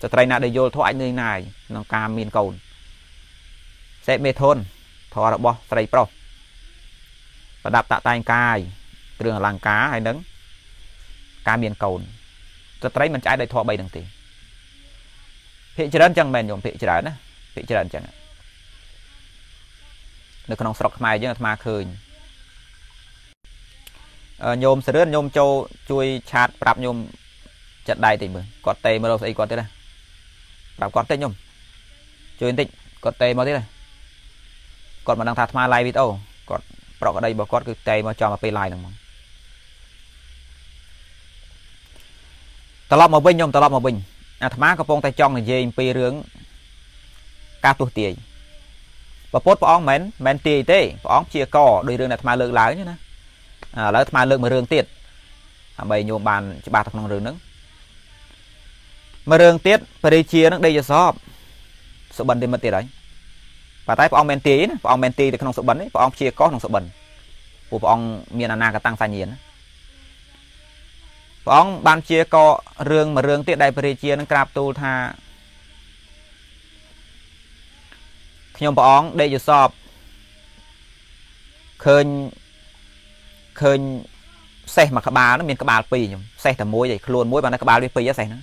จะไตรนาเดโยทอไอเนยนายน้องcáมีนโกนเซเมทอนทอระบอไตรโปรประดับตะไตกายเรื่องหลังcáให้นึงcáมีนโกนจะไตรมันใจได้ทอใบดังตีพิจารณาจังแมนโยมพิจารณานะพิจารณาจังในขนมสลอกมาเยอะมาคืนโยมเสด็จโยมโจช่วยชาติปรับโยมจัดได้ติดมือกอดเตะมาเราใส่กอดได้เลยปรับกอดเตะโยมช่วยติดกอดเตะมาได้เลยกอดมาดังทัดมาลายวิโต้กอดเปราะกอดได้บอกกอดคือเตะมาจอมาไปลายหนึ่งมั้งตลอดมาบินโยมตลอดมาบินอาธรรมะกระพงไตจองในเย็นปีเรื่องกาตุเตียปะปดปะอ้องเหม็นเหม็นตีเต้ปะอ้องเชียร์ก่อโดยเรื่องนั้นมาเลิกหลายนี่นะแล้วมาเลิกมาเรื่องเตี้ยใบโยมบานจะบาดทางนองเรื่องนั้นมาเรื่องเตี้ยไปได้เชียร์นั่งได้จะสอบสุบันเดินมาตีได้ปะท้ายปะอ้องเหม็นตีนะปะอ้องเหม็นตีแต่ขนมสุบันนี่ปะอ้องเชียร์ก่อขนมสุบันปูปะอ้องเมียนานากระตั้งสายเย็นปะอ้องบานเชียร์ก่อเรื่องมาเรื่องเตี้ยได้ไปได้เชียร์นั่งกราบตูธาโยมปะอ้องได้จะสอบเคยเสกมากระบาลนั่นมีกระบาลปีอยู่เสกแต่มวยใหญ่คลวนมวยบางนักกระบาลด้วยปีก็เสกนะ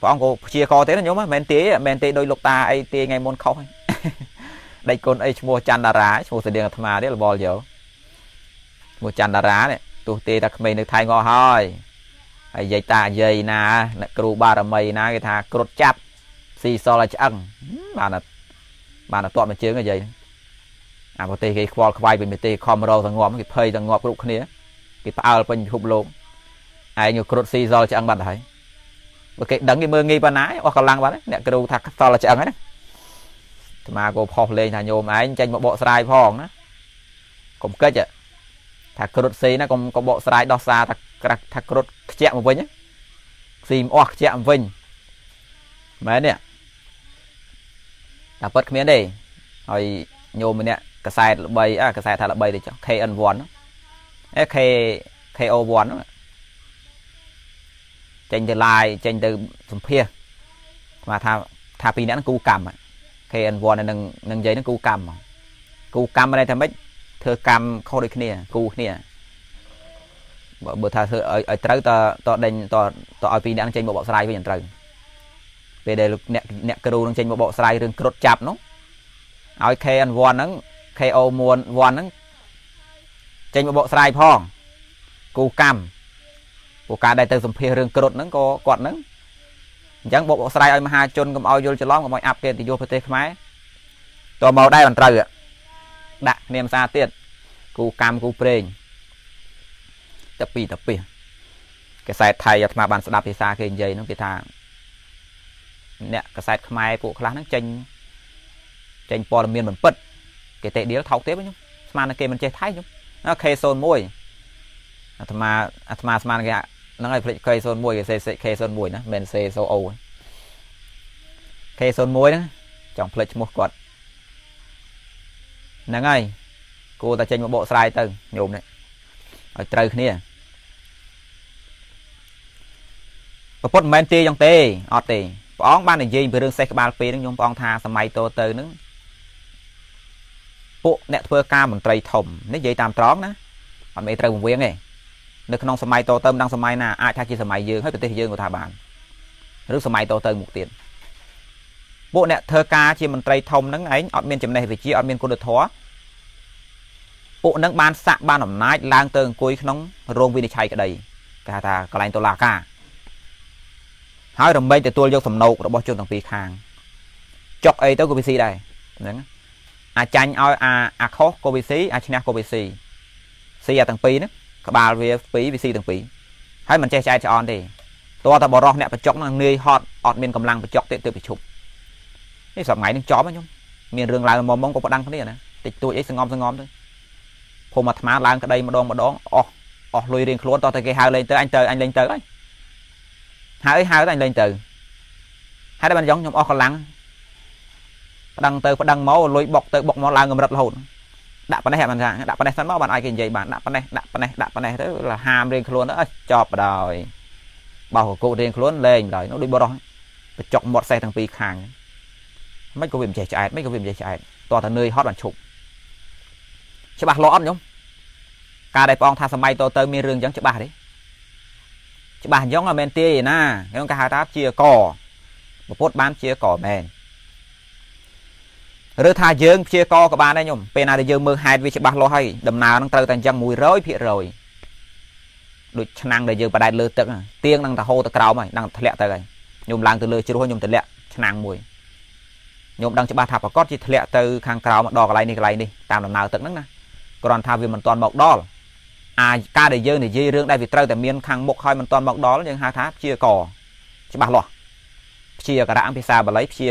ปองก็เชียร์คอเต้นโยมแมนตีแมนตีโดยลูกตาไอตีไงมนเขาได้คนไอโมจันดาราโมเสด็จธรรมาได้บอลเยอะโมจันดาราเนี่ยตัวตีตะเมย์ในไทยงอหอยไอใหญ่ตาใหญ่นะกรูบารมีนะไอทากรดจับซีซอลจังมาหนักบานตัวมันเชื่องก็ใหญ่พอตีกี่ควอลควายเป็นตีคอมเราต่างงอมกี่เพย์ต่างงอมกรุ๊ปคนนี้กี่เอาเป็นหุบลงไอ้หนูกรุ๊ปซีซอลจะอังบันไหนบางทีดังกี่มืองี้ปนไหนออกกำลังบ้านเนี่ยกระดูกทักซอลจะอังนะมาโกพอเลยนะโยมไอ้ใจมันโบสไลพองนะกลมเกจทักกรุ๊ปซีนะกลมกลมโบสไลดอซาทักกรุ๊ปเจี๊ยมวิ่งซีมออกเจี๊ยมวิ่งแม่เนี่ยเปิดเมียนได้ไอโยมเนี่ยกระสายใบกระสายทาระใบเลยจ้ะเคอันวอนเนาะเคโอวอนเนาะเจนเดลายเจนเดสมเพียมาทาปีนั้นกูกรรมอ่ะเคอันวอนนั่งนั่งใจนั่งกูกรรมอะไรทำไมเธอกรรมเข้าด้วยเนี่ยกูเนี่ยเบอร์ทาเธอไอตรึกต่อเด่นต่อไอปีนั้นเจนบอกสลายไปอย่างตรึกไปเดี๋ยวเนี่ยกระดูกนั่งเจนบอกสลายเรื่องกรดจับเนาะเอาไอ้เคอันวอนนั้นเคโอมวนวอนนั้นเจนบอกสลายพองกูกรรมกูการได้เติมสมเพลเรื่องกรดนั้นก็กอดนั้นยังบอกสลายเอามาหาจนกับเอาโยนจะล้อมกับเอาอัพเกณฑ์ติโยพเตกไหมตัวเมาได้มันตรึกอ่ะดักเนียมซาเตียดกูกรรมกูเพลงตะปีกระสายไทยมาบันสดาพิซาเกณฑ์ใหญ่นั่งพิธาเนี่ยกระสายขมายผู้คลาสนั่งเจนปอลเมียนเหมือนปิดเกตเดียวเท่าเตี้ยไปนุ๊กสมานเกมันเจท้ายนุ๊กนั่นเคโซนมวยอาตมาสมานเกะนั่นไงเคโซนมวยเคโซนมวยนะเมนเซโซโอเคโซนมวยนะจังเพลชมกอดนั่นไงกูแต่เจนมาโบสไลต์ตึงโยมเนี่ยเอาใจขึ้นเนี่ยประพฤติเมนตีจังเตออตีปองบ้านในยีไปเรื่องเซ็กบาลปีนั่งยมปองทาสมัยโตเตยนึงปุ๊เนี่ยเพื่อกาเหมือนไตรถมนี่ยีตามตรองนะมันไม่ไตรวงเวียงไงในขนมสมัยโตเติมดังสมัยน่ะอาชาคีสมัยยืนให้เป็นเตยยืนกับทาบานหรือสมัยโตเตยหมุกเตียนปุ๊เนี่ยเธอกาที่มันไตรถมนั่งไอ้ออดเมียนจำในไปชี้ออดเมียนกุฎท้อปุ๊นั่งบ้านสะบ้านหนองน้าล้างเติงกุยขนมโรงวินิชัยกระไดกาทากระไรตัวลากาหายรำเบยแต่ตัวยกสำนกเราบอกจนต่างปีคางจกไอตัวโกบิซีได้นั่นอาจารย์เอาอาคอโกบิซีอาชนะโกบิซีซีต่างปีนะกบาลเวียปีบิซีต่างปี ให้มันเจใจจะออนดีตัวตะบรอกเนี่ยไปจกนั่งเนยฮอตออดเมียนกำลังไปจกเตะเตะไปฉุบนี่สมัยนึงจ้อมั้ยยมเมียนเรื่องราวมองมองก็ประดังเขาเนี่ยนะติดตัวไอ้สงอมด้วยพอมาทำอะไรก็ได้มาดองอ๋ออ๋อลุยเรียนครัวต่อตะเกียหาเลยเตออันเลยเตอเลยหาไอ้หาอันเลยเตอให้ได้มันย้อนยมอ๋อขลังประดังเตอประดังเมาลุยบกเตอบกเมาลางเงินรัดหลุ่นดับปนให้มันจ้าดับปนให้สันเมาบันไอกินใหญ่บันดับปนให้แล้วlàหามเรียนครัวแล้วจอบดอยบ่าวกูเรียนครัวเลยเลยน้องดูบ่าวไปจกหมดใส่ทั้งปีคางไม่ก็วิ่งใจใจไม่ก็วิ่งใจใจต่อแต่เนยฮอตมันฉุกฉบับร้อนยมการได้ปองทาสมัยโตเติมมีเรื่องยังฉบับดิฉบับย้อนมาเมนตีนะย้อนการหาทับเชียร์ก่อมาโพสบ้านเชียร์ก่อแมนเรือทาเยื้องเชียร์ก่อกับบ้านได้ยมเป็นอะไรเยื้องเมืองไฮวิฉบับร้อนให้ดำนาตั้งเติมแต่ยังมวยร้อยเพียร้อยดูชนังได้เยื้องประเดี๋ยวเลือดเต็มเตียงตั้งแต่โฮตะกราวไหมตั้งทะเลเตยยมล้างตัวเลือดชิรุ่ยยมทะเลชนังมวยยมดังจะบาถับก็จิตเละเตอคางกราวมันดอกอะไรนี่อะไรนี่ตามลำนาวตึกนั้นนะกรอนทาวิมันตอนบอกดอลกาได้เยอะนี่เรื่องได้วิตเตอร์แต่เมียนคางบกคอยมันตอนบอกดอลยังหาท้าเชียก่อจะบาหล่อเชียกระด้างพิซาบะไลเชีย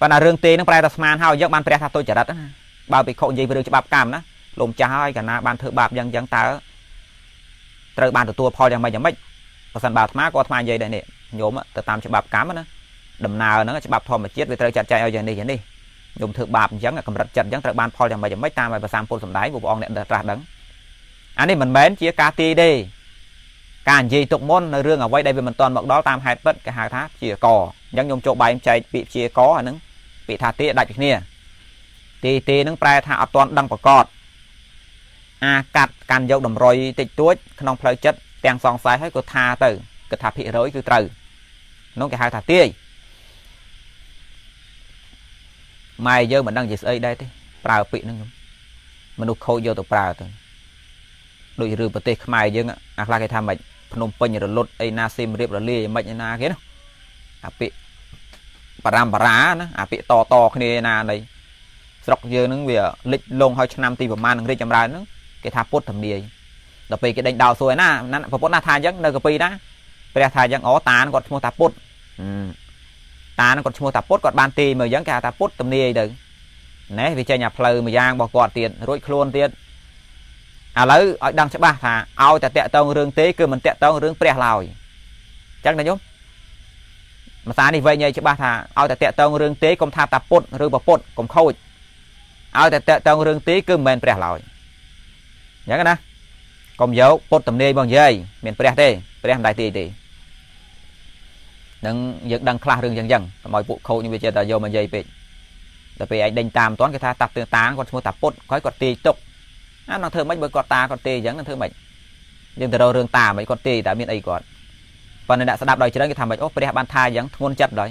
ปัญหาเรื่องตีน้องปลายทับสมานเฮาเยอะบานปลายทับตัวจัดนะบ่าวไปโค่นยิงไปเรื่องฉบับกามนะลมจ้าให้กันนะบานเธอบาปยังตาเตอร์บานตัวพอยังไม่ประสานบ่าวทมาก็ทมายิงได้เนี่ยโยมแต่ตามฉบับกามนะดำนานั้นฉบับทอมมาเชียไปเตอร์จัดใจเอาอย่างนี้อย่างนี้ยมเธอบาปยังกับกำลังจัดยังตะบานพออย่างไรยังไม่ตามไปประสานปนสมได้บุบองเนี่ยตราดังอันนี้มันเบนเชียกาตีได้การยีตกม้นในเรื่องเอาไว้ได้เป็นมันตอนบอกดอตามหายเป็ดกับหาท้าเชียก่อยังยมโจบายใจปีเชียก่ออันนั้นปีทาตีได้จุดนี้ตีนั่งแปลทาอับตอนดังประกอบอากัดการยกดมรอยติดตัวขนมเพลย์จัดแตงซองสายให้กดทาตื่กดทาพิร้อยคือตื่น้องกับหาทาตีไม่เยอะเหมือนดังจีสเอได้ที่ปลาปีนั่งมนุษย์เขาเยอะตัวปลาตัวโดยเรือประเทศไม่เยอะอ่ะอาคลาใครทำแบบพนมเป็นอย่างรถไอนาซิมเรียบระเลี่ยไม่นาเขียนอาปีปรามปรานะอาปีต่อคนนี้นาเลยสกเยอะนั่งเวียลิดลงหอยชนามตีประมาณนึงเรียจำรานั่งแกทาพุทธทำเดียต่อไปแกได้ดาวสวยนะนั่นพอพุทธนาทานยังเนกปีนะไปทานยังอ๋อตาหนกดมัวตาพุทธตาหนกดมัวตาพุทธกดบานตีเหมือนยังแกตาพุทธทำเดียเด้อนี่วิจัยหยาบเลยมาย่างบอกกอดเตียนรวยโคลนเตียนแล้วดังฉบับค่ะเอาแต่แตะต้องเรื่องเตะคือมันแตะต้องเรื่องเปรี้ยลอยจังนะโยมมาสานี่ไว้ไงฉบับค่ะเอาแต่แตะต้องเรื่องเตะกลมทาตาปดหรือปะปดกลมเข้าเอาแต่แตะต้องเรื่องเตะคือมันเปรี้ยลอยอย่างนั้นนะกลมเยอะปดต่ำเนยบางเย่มันเปรี้ยเตะเปรี้ยได้ตีตีนั่งยึดดังคลาเรื่องยังมอยปุเขานี่วิจัยแต่โยมมันเย่ไปแต่ไปเดินตามตอนกระทาตัดเตือนตาก่อนสมมติตัดปุ๊บค่อยกดตีตกนั่นนั่งเธอไม่เบิกกดตากดตีอย่างนั่งเธอไม่ยังแต่เราเรื่องตาไม่กดตีแต่มีอะไรก่อนตอนนั้นสะดับโดยเฉพาะก็ทำแบบโอ้ไปหาบ้านไทยยังงอนจัดเลย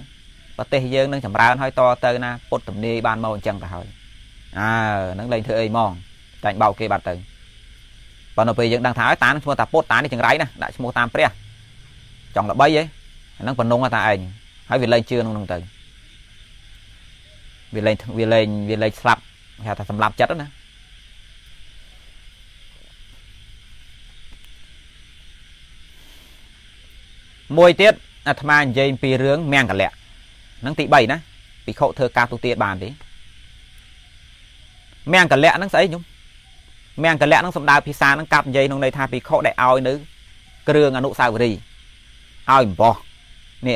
ประเทศเยอะนั่งฉ่ำร้านห้อยต่อเตอร์นะปุ๊บตุ่มนี้บ้านมองจังแต่หอยนั่งเลยเธอเอ้ยมองแต่เบาเกยบัดเตอร์ตอนนั้นไปยังดังท้ายตาสมมติตัดปุ๊บตาในจังไรนะได้สมมติตามเปรี้ยจังละใบยัยนั่งปนนงกับตาเองให้วิไลเชื่อนั่งเตอร์วิเลสลับแถวสำหรับจัดแล้วนะมวยเตี้ยอาตมาเย็นปีเรื่องแมงกันแหละนังตีใบนะปีเขาเธอกาตุเตียบานดิแมงกันแหละนังใส่ยุ่งแมงกันแหละนังสมดาวพิซานังกลับเย็นตรงในทาปีเขาได้เอานึกเครื่องอนุสาวรีย์เอาอิมบอเนี่ย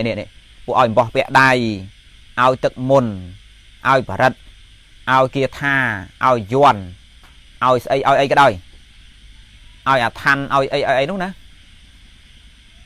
พวกเอาอิมบอเปียได้เอาตึกมุนเอาบารัดเอาเกียร์ท่าเอายวนเอาไอ้ก็ได้เอาอาทันเอาไอ้นู้นนะ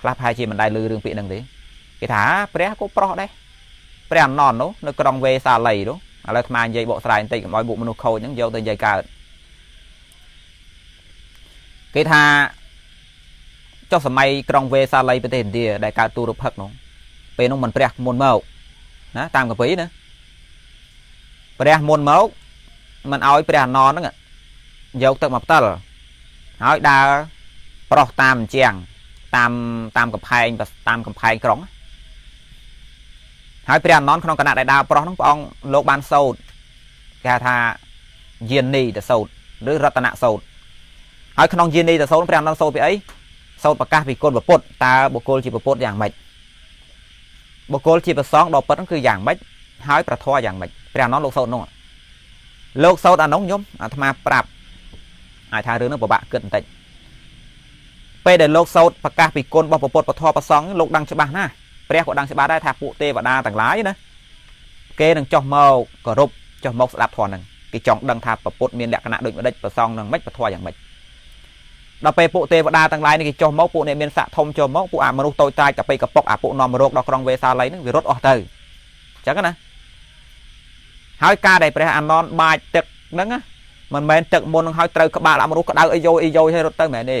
คลาสพายชีมันได้ลือเรื่องปีหนึ่งดิกระถาเปรี้ยก็ปลอดได้เปรี้ยนอนนู้นกระดองเวสาไหลนู้นอาตมาใหญ่บอกสลายตีกับมอยบุกมนุษย์เขายังโยตัวใหญ่กาเกิดทาเจ้าสมัยกรองเวสาไลเป็นเดียได้การตูรุพักน้องเป็นน้องมันเปรียกมนเมานะตามกับปีนะเปรียกมนเมามันเอาไอ้เปรียกนอนนั่นอ่ะยกตัวมาตั้งเอาดาวปลอกตามเจียงตามกับไพ่ตามกับไพ่กรองหายเปรียกนอนขนมกระดาษได้ดาวปลอกน้องปองโลกบานโซดแกทาเย็นนี่แต่โซดหรือรัตนะโซดไอ้ขนมจีนนี่แต่โซนพยายามนั่งโซนไปไอ้โซนปากกาไปโกนแบบปดตาบโกนจีบแบบปดอย่างไม่บโกนจีบแบบซองดอกปดนั่นคืออย่างไม่หายประท้วอย่างไม่พยายามนั่งโลกโซนนู่นโลกโซนอันน้องยมอัตมาปรับไอ้ทางเรื่องนั้นปะบะเกินแต่ไปเดินโลกโซนปากกาไปโกนบปดประท้วประซองโลกดังฉบับหน้าเปรี้ยกว่าดังฉบับได้ทาปูเตบดาต่างหลายนะเกย์หนึ่งจอมเมากระรบจอมเมาสลับทอนหนึ่งกิจองดังทาประปดเมียนแหลกขณะโดยไม่ได้ประซองหนึ่งไม่ประท้วอย่างไม่เราไปปูเตวดาต่างหลายนี่จอมมอปูในเมียนสะทมจอมมอปูอ่ามนุษย์โตใจจะไปกระปอกอ่ะปูนอมโรคดอกรองเวสาไลนั่งวิรถออกเตยจังกันนะหายกาได้ไปอ่านนอนบายตึกนั่งอ่ะมันเหม็นตึกมนหายเตยกระบะละมนุษย์กระดาษไอโยให้รถเตยแม่นี่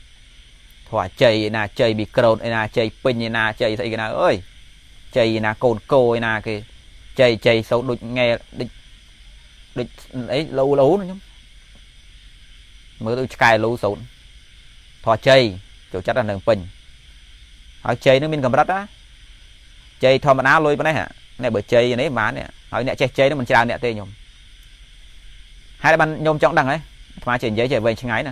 ถั่วใจนาใจบีโกรนไอ้นาใจเป็นไอ้นาใจใส่กันนะเอ้ยใจนาโกนโกไอ้นาคือใจโซดุไงđịch ấy lâu lâu nữa nhá mới tôi cài lâu sốn thò chơi chỗ chắc là đường bình hỏi chơi nó mình cầm rát á chơi thò mà ná lôi bên đấy hả này bởi chơi đấy má nè hỏi nè chơi nó mình chào nè tê nhom hai đứa bạn nhom chọn đằng đấy mà chuyển giấy trở về trên ngái nè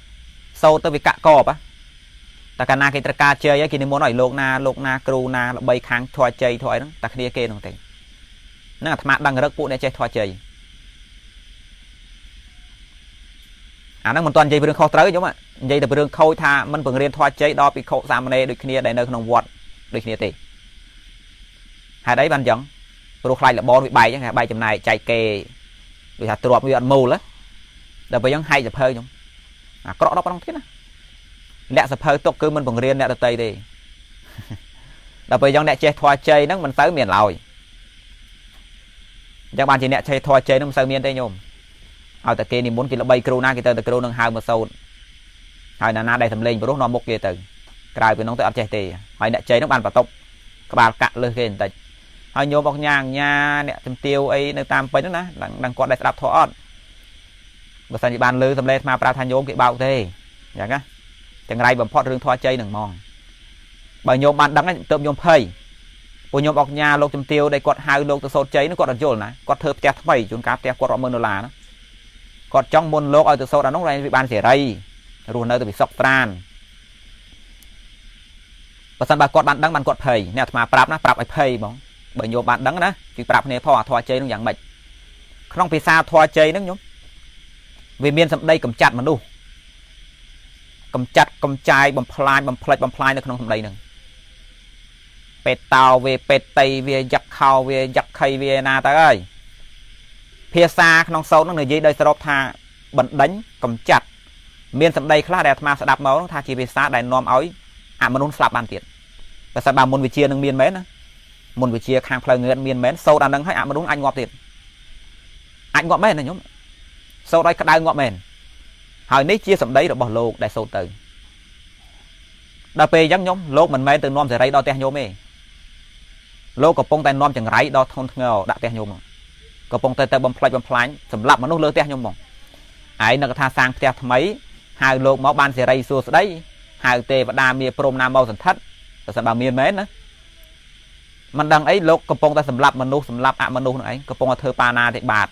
sâu tới việc cạ cọp á tà cà na kia tà cà chơi á kia nên muốn nói lộn na cừu na là bay kháng thoa chơi thoa đó tà khnia kia đồng tiềnนั่งธรรมะดังเลิกปุ๊บเนี่ยใจทอใจนั่งมันตอนใจเป็นเรื่องข้อเท้าอยู่มั้ยใจแต่เป็นเรื่องเข้าท่ามันเพิ่งเรียนทอใจดอปิโคสามเณรด้วยเนี่ยได้เนินขนมวัดด้วยเนี่ยตีหาได้บันจังโปรไฟล์ละบอลวิบายยังไงใบจำนายใจเกย์ด้วยถ้าตรวจมีอันมูลแล้วแต่ไปยังให้จะเพย์อยู่กรอกดอกต้องทิ้งนะแหละจะเพย์ตกคือมันเพิ่งเรียนเนี่ยแต่ใจดีแต่ไปยังเนี่ยใจทอใจนั่งมันเติมเหมียนลอยจากบ้านที่เนี่ยใช้ทอเจน้ำเสมียนได้โยมเอาแต่เกนี่มุนกินละใบกรูน่ากินเตอร์แต่กรูนังหาวมาโซนหายนาได้ทำเลงไปรู้นอนมกเกตึงกลายเป็นน้องเตอร์อัดใจตีหายเนี่ยใจน้ำบานปะตบกระบาดกะเลยเกนแต่หายโยมบอกยางยาเนี่ยทำเตียวไอ้เนื้อตามไปนั่นนะดังกอดได้สลับทอดบริษัทบานเลยทำเลมาปราทันโยมกิบ่าวเตยอย่างนั้นจังไรบ่มพอดเรื่องทอเจหนึ่งมองใบโยมบานดังนั้นเติมโยมเพยปุญญ์ออกยาโลกจำเตียวได้กอดหายโลกตัวโซดใจนึกกอดอัดโยนนะกอดเธอแจกทำไมจุนกาแจกกอดรอเมินลานะกอดจ้องมนโลกเอาตัวโซดน้องไรวิบานเสียไรรูนเนอร์ตัวบิสซอกตราน Bà sân bà cọt bạn đắng bạn cọt phầy nè mà prap ấy phầy bóng bởi nhiều bạn đắng đó vì prap này phò thò chơi nó dạng mệt không phải xa thò chơi nó nhúng vì miền sầm đây cầm chặt mà đủ cầm chặt cầm chai bầm plai nó không đây nè pet tàu về pet tây về giặc khâu về giặc khay về na ta ơi phía xa không sâu nó người gì đây sập tha bận đánh cầm chặt miền sầm đây khá đẹp mà sẽ đạp máu nó tha chỉ về xa đại nom ấy à mà nôn sập bàn tiệt và sập bàn môn vị chia nâng miền mến á môn vị chia khang phơi người miền mến sâu đàn nâng hay à mà nôn anh ngọt tiệt anh ngọt mến này nhúng sâu đây đai ngọt mến hồi nấy chia sầm đấy rồi bỏ lô đại sâu từ đa pê giống nhóm lốt mình mê từ nom sẽ rấy đo te nhôm mê lốt cặp bông tay nom chẳng rấy đo thon ngầu đã te nhôm cặp bông tay tay bầm plai sầm lạp mà nốt lơ te nhôm mỏng ấy nâng tha sang te mấy hai lốt máu ban sẽ rấy xua đấy hai tê và đa mia prom nam mau sần thất sần bà mia mến nữa mình đằng ấy lốt cặp bông tay sầm lạp mà nốt sầm lạp à mà nốt ấy cặp bông thơ pana thì bạt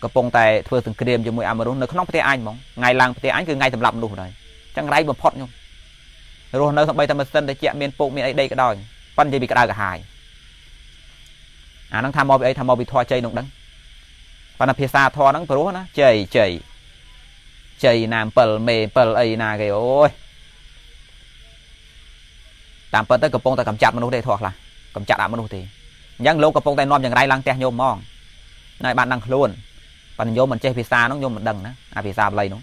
cặp bông tay thưa sừng kềm cho mui à mà nốt nó không te anh mỏng ngày lang te anh cứ ngày sầm lạp nốt này chẳng rấy bầm phật nhôm rồi nơi thằng bay tham sân để chạm miền bộ miền ấy đây cái đòi phân gì bị cái đòi cả hài à đang tham mò bị ấy tham mò bị thoa chơi nông đắng và làm phía xa thoa nắng pro nó chơi làm pờ ấy là cái ôi tạm pờ tới cặp bông ta cầm chặt mà nô đây thoa là cầm chặt đã mà nô thì nhang lố cặp bông tay nom chẳng ray lang te nhôm mong này bạn đang luôn bạn nhôm mình chơi phía xa nó nhôm mình đằng đó à phía xa lây nó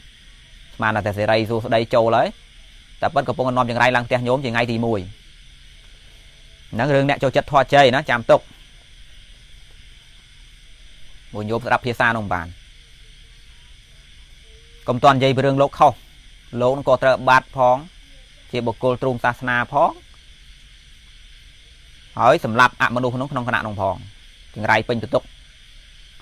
mà là sẽ ray du đây châu lấyแต่เปิดกระโปรงนอมอย่างไรลังเตะโยมอย่างไงทีมวยนั่งเรื่องเนี่ยโจจัดทอใจนะจามตกมวยโยมรับเพียซาลงบานกรมตอนใจไปเรื่องโลกเข้าโลกนั่งกอดระบาดพ้องเจ็บบุกโกลตรุมศาสนาพ้องเฮ้ยสำหรับอ่ะมนุษย์น้องขนาดน้องพองอย่างไรเป็นจุดตกเ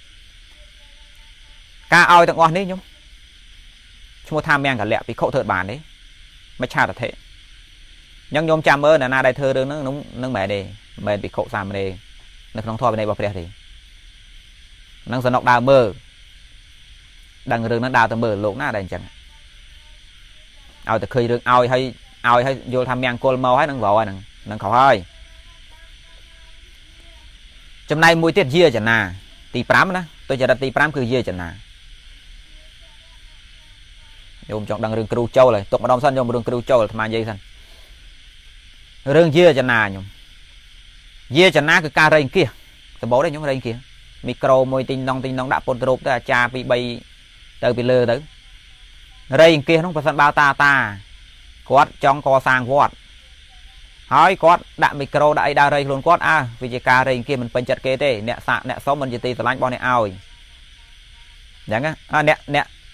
การเอาอิต่างอ๋อนี่โยมชั่วโมงทำแมงกันแหละไปเข้าเถิดบานนี้ไม่ชาติเถอะยังยมจำเออนาได้เธอเรื่องนึงแม่ดีแม่ไปโคสามดีนึกน้องทอไปในบ่อเพลทีนังสนอกดาวเบอร์ดังเรื่องนั้นดาวตะเบอร์โลกหน้าแดงจังเอาแต่เคยเรื่องเอาให้โยธามยังโกลเมาให้นังบ่อไอ้นังเขาให้จำในมวยเตี้ยเยี่ยจันนาตีปรามนะตัวจะตีปรามคือเยี่ยจันนาโยมจองดังเรื่องกรูโจเลยตกมาดอมสั้นโยมเรื่องกรูโจทำไมยี่สั้นเรื่องเยี่ยจะนาโยมเยี่ยจะนาคือการเร่งเกียร์แต่บอกได้โยมเร่งเกียร์มิโครมวยติงนองด่าปนรูปแต่จ่าปีใบเตยปีเลอเตยเร่งเกียร์น้องประสานบาตาควอดจองกอสางควอดหอยควอดด่ามิโครด่าไอ้ด่าเร่งลวนควอดอ่ะวิธีการเร่งเกียร์มันเป็นจัดเกเตเนี่ยสะเนี่ยซ้อมมันจะตีสไลด์บอลเนี่ยเอาอย่างงี้อ่ะเนี่ย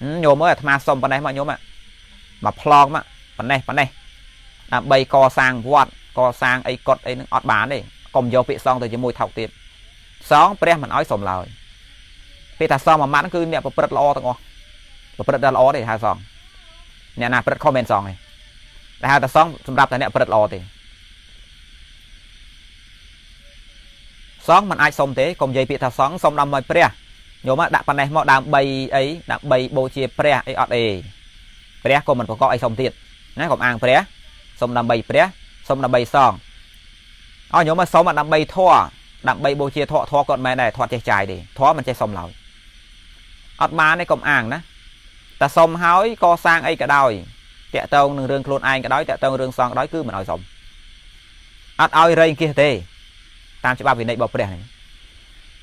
nhôm mới là tham xong bên đây mọi nhôm ạ mà plong á bên đây là bay co sang vọt co sang ấy cột ấy nó ọt bán đi còn vô bị xong từ chỉ mùi thọc tiền xong pre mà nói xong lời vì ta xong mà mãn cứ niệm bật lo tao ngon bật ra lo để hai xong nè nào bật comment xong nàyแต่หากแต่ซ้องสำหรับแต่เนี่ยเปิดรอติซ้องมันไอสมเตะกลมใหญ่ปีถ้าซ้องสมดำมาเปรี้ยโยมะดับปันในหม้อดำใบไอ้ดับใบโบเชียเปรี้ยไอ้อดเอเปรี้ยก็มันประกอบไอสมติดนะของอ่างเปรี้ยสมดำใบเปรี้ยสมดำใบซ้องอ๋อโยมะซ้องมันดำใบท่อดำใบโบเชียท่อท่อก่อนมาได้ท่อใจใจดิท่อมันใจสมเหล่าอดมาในของอ่างนะแต่สมเฮ้ยก็สร้างไอ้กระดอยแต่ตรงเรื่องโคลนไอก็ได้แต่ตรงเรื่องซองได้คือมันเอาสมอัดเอาเรื่องกิเลสตามฉบับวินัยบอกประเดี๋ยว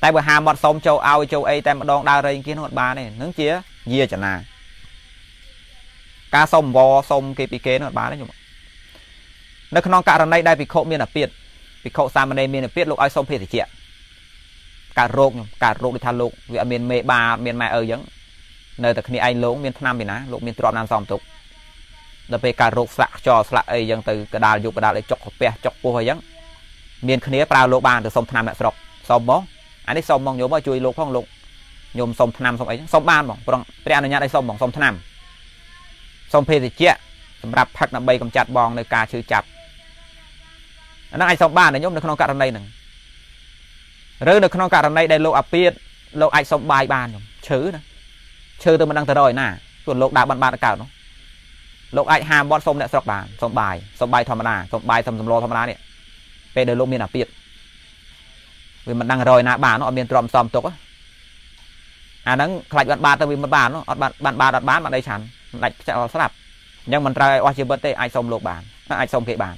แต่เมื่อหามอดสมโจเอาโจเอแต่มาดองดาวเรย์กินหอดบานเนี่ยนึกเชี่ยเยี่ยจะนากาสมวอสมเกปีเกหอดบานได้อยู่ในขนมกาตอนนี้ได้ปีโคเมียนอ่ะเปียดปีโคซามันในเมียนอ่ะเปียดโลกไอสมเพียดเจี๋ยกาโรคอยู่กาโรคดิทานโลกวิเมียนเมบาเมียนมายังเนอแต่คนนี้ไอ้โลกมีนทนามไปนะโลกมีนตรอมนานสองตุกแต่ไปการโรคสละจอสละไอ้ยังตื่กระดาษอยู่กระดาษเลยจกเปียจกปูหอยยังมีนคนนี้ปลาโลกบานแต่สมทนามแบบสลบสมมองอันนี้สมมองโยมว่าจุยโลกข้องโลกโยมสมทนามสมไอ้สมบานมองปรองเปรียญญาได้สมมองสมทนามสมเพศเจี๊ยสำหรับพักนำใบกำจัดบองในการชื่อจับนั่นไอ้สมบานในโยมในขนมกาทำไรหนึ่งหรือในขนมกาทำไรได้โลกอภิษโลกไอ้สมบายบานชื่อนะเชื่อตัวมันดังตะรอยน่ะส่วนโลกดาวบานอากาศเนาะโลกไอฮามบอลส้มเนี่ยสลับบานสมบายธรรมดาสมบายสมโลธรรมดาเนี่ยไปเดินโลกมีหนาเปียดวิมันดังตะรอยน่ะบานเนาะมีนตรอมซอมตกอ่ะนั้นใครบานบานตัววิมันบานเนาะบานมาได้ฉันได้จะสลับยังมันตายว่าเชื่อเบอร์เต้ไอส้มโลกบานไอส้มเกะบาน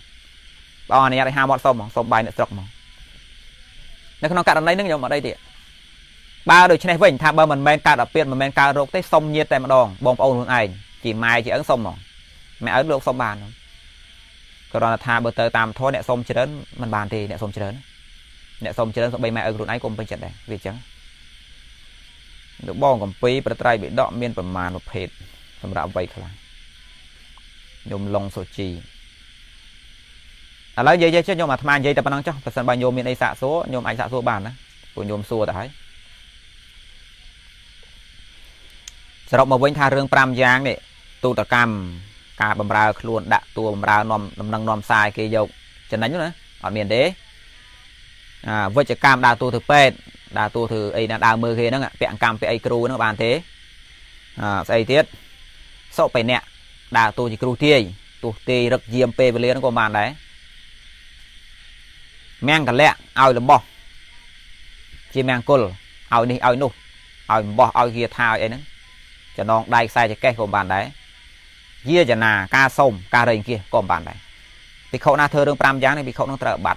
อ๋อเนี่ยไอฮามบอลส้มสมบายเนี่ยสลับมั้งในขณะการอะไรนึกอย่างมาได้ดิบ้าโดยชนะวิ่งทางบ้ามันแมนการดับเปลี่ยนมันแมนการโรคได้สมเย็ดแต่มาดองบอมเอาหนึ่งไอ้จีไม้จีเอิ้งสมหมองแม่เอิ้งโรคสมบานก็รอทาเบอร์เตอร์ตามท้อเนี่ยสมเจริญมันบานทีเนี่ยสมเจริญสมใบไม้เอิ้งรุ่นไอ้กลมเป็นจัดได้วิจังเดี๋ยวบ้องกับปีประไตรบิดดอกเมียนประมาณประเภทสำหรับใบขลังยมลงโซจีแล้วยัยเชื่อยมอาตมายัยแต่ปนังเจ้าแต่สันบานโยมเมียนไอสะโซยมไอสะโซบานนะปุ่นยมซัวแต่ให้สำหรับมาเว้นทางเรื่องปรามยางเนี่ยตุตกรรมการบำราคลวนดักตัวบำรานอมดำนังนอมทรายเกยกจะนั้นอยู่นะอ่อนเมียนเด้เวชกรรมดาตัวถือเป็ดดาตัวถือไอ้นาดามือเฮนั่งอ่ะเปียงกรรมไปไอ้ครูนั่งบานเทใส่เทียดโซ่ไปเนี่ยดาตัวจีครูเทียตัวตีรักเยี่ยมเปย์ไปเลี้ยนั่งก็บานได้แมงกันแหละเอาลำบ่จีแมงกุลเอานี่เอานู่เอาบ่เอาเกียร์ทาวไอ้นั่นจะนองได้ใส่จะแก้กบานได้เยี่ยจะนากาส้มกาเริงกี้กบานได้ปีเขาหน้าเธอเรื่องปรามยางในปีเขาต้องเตะบัด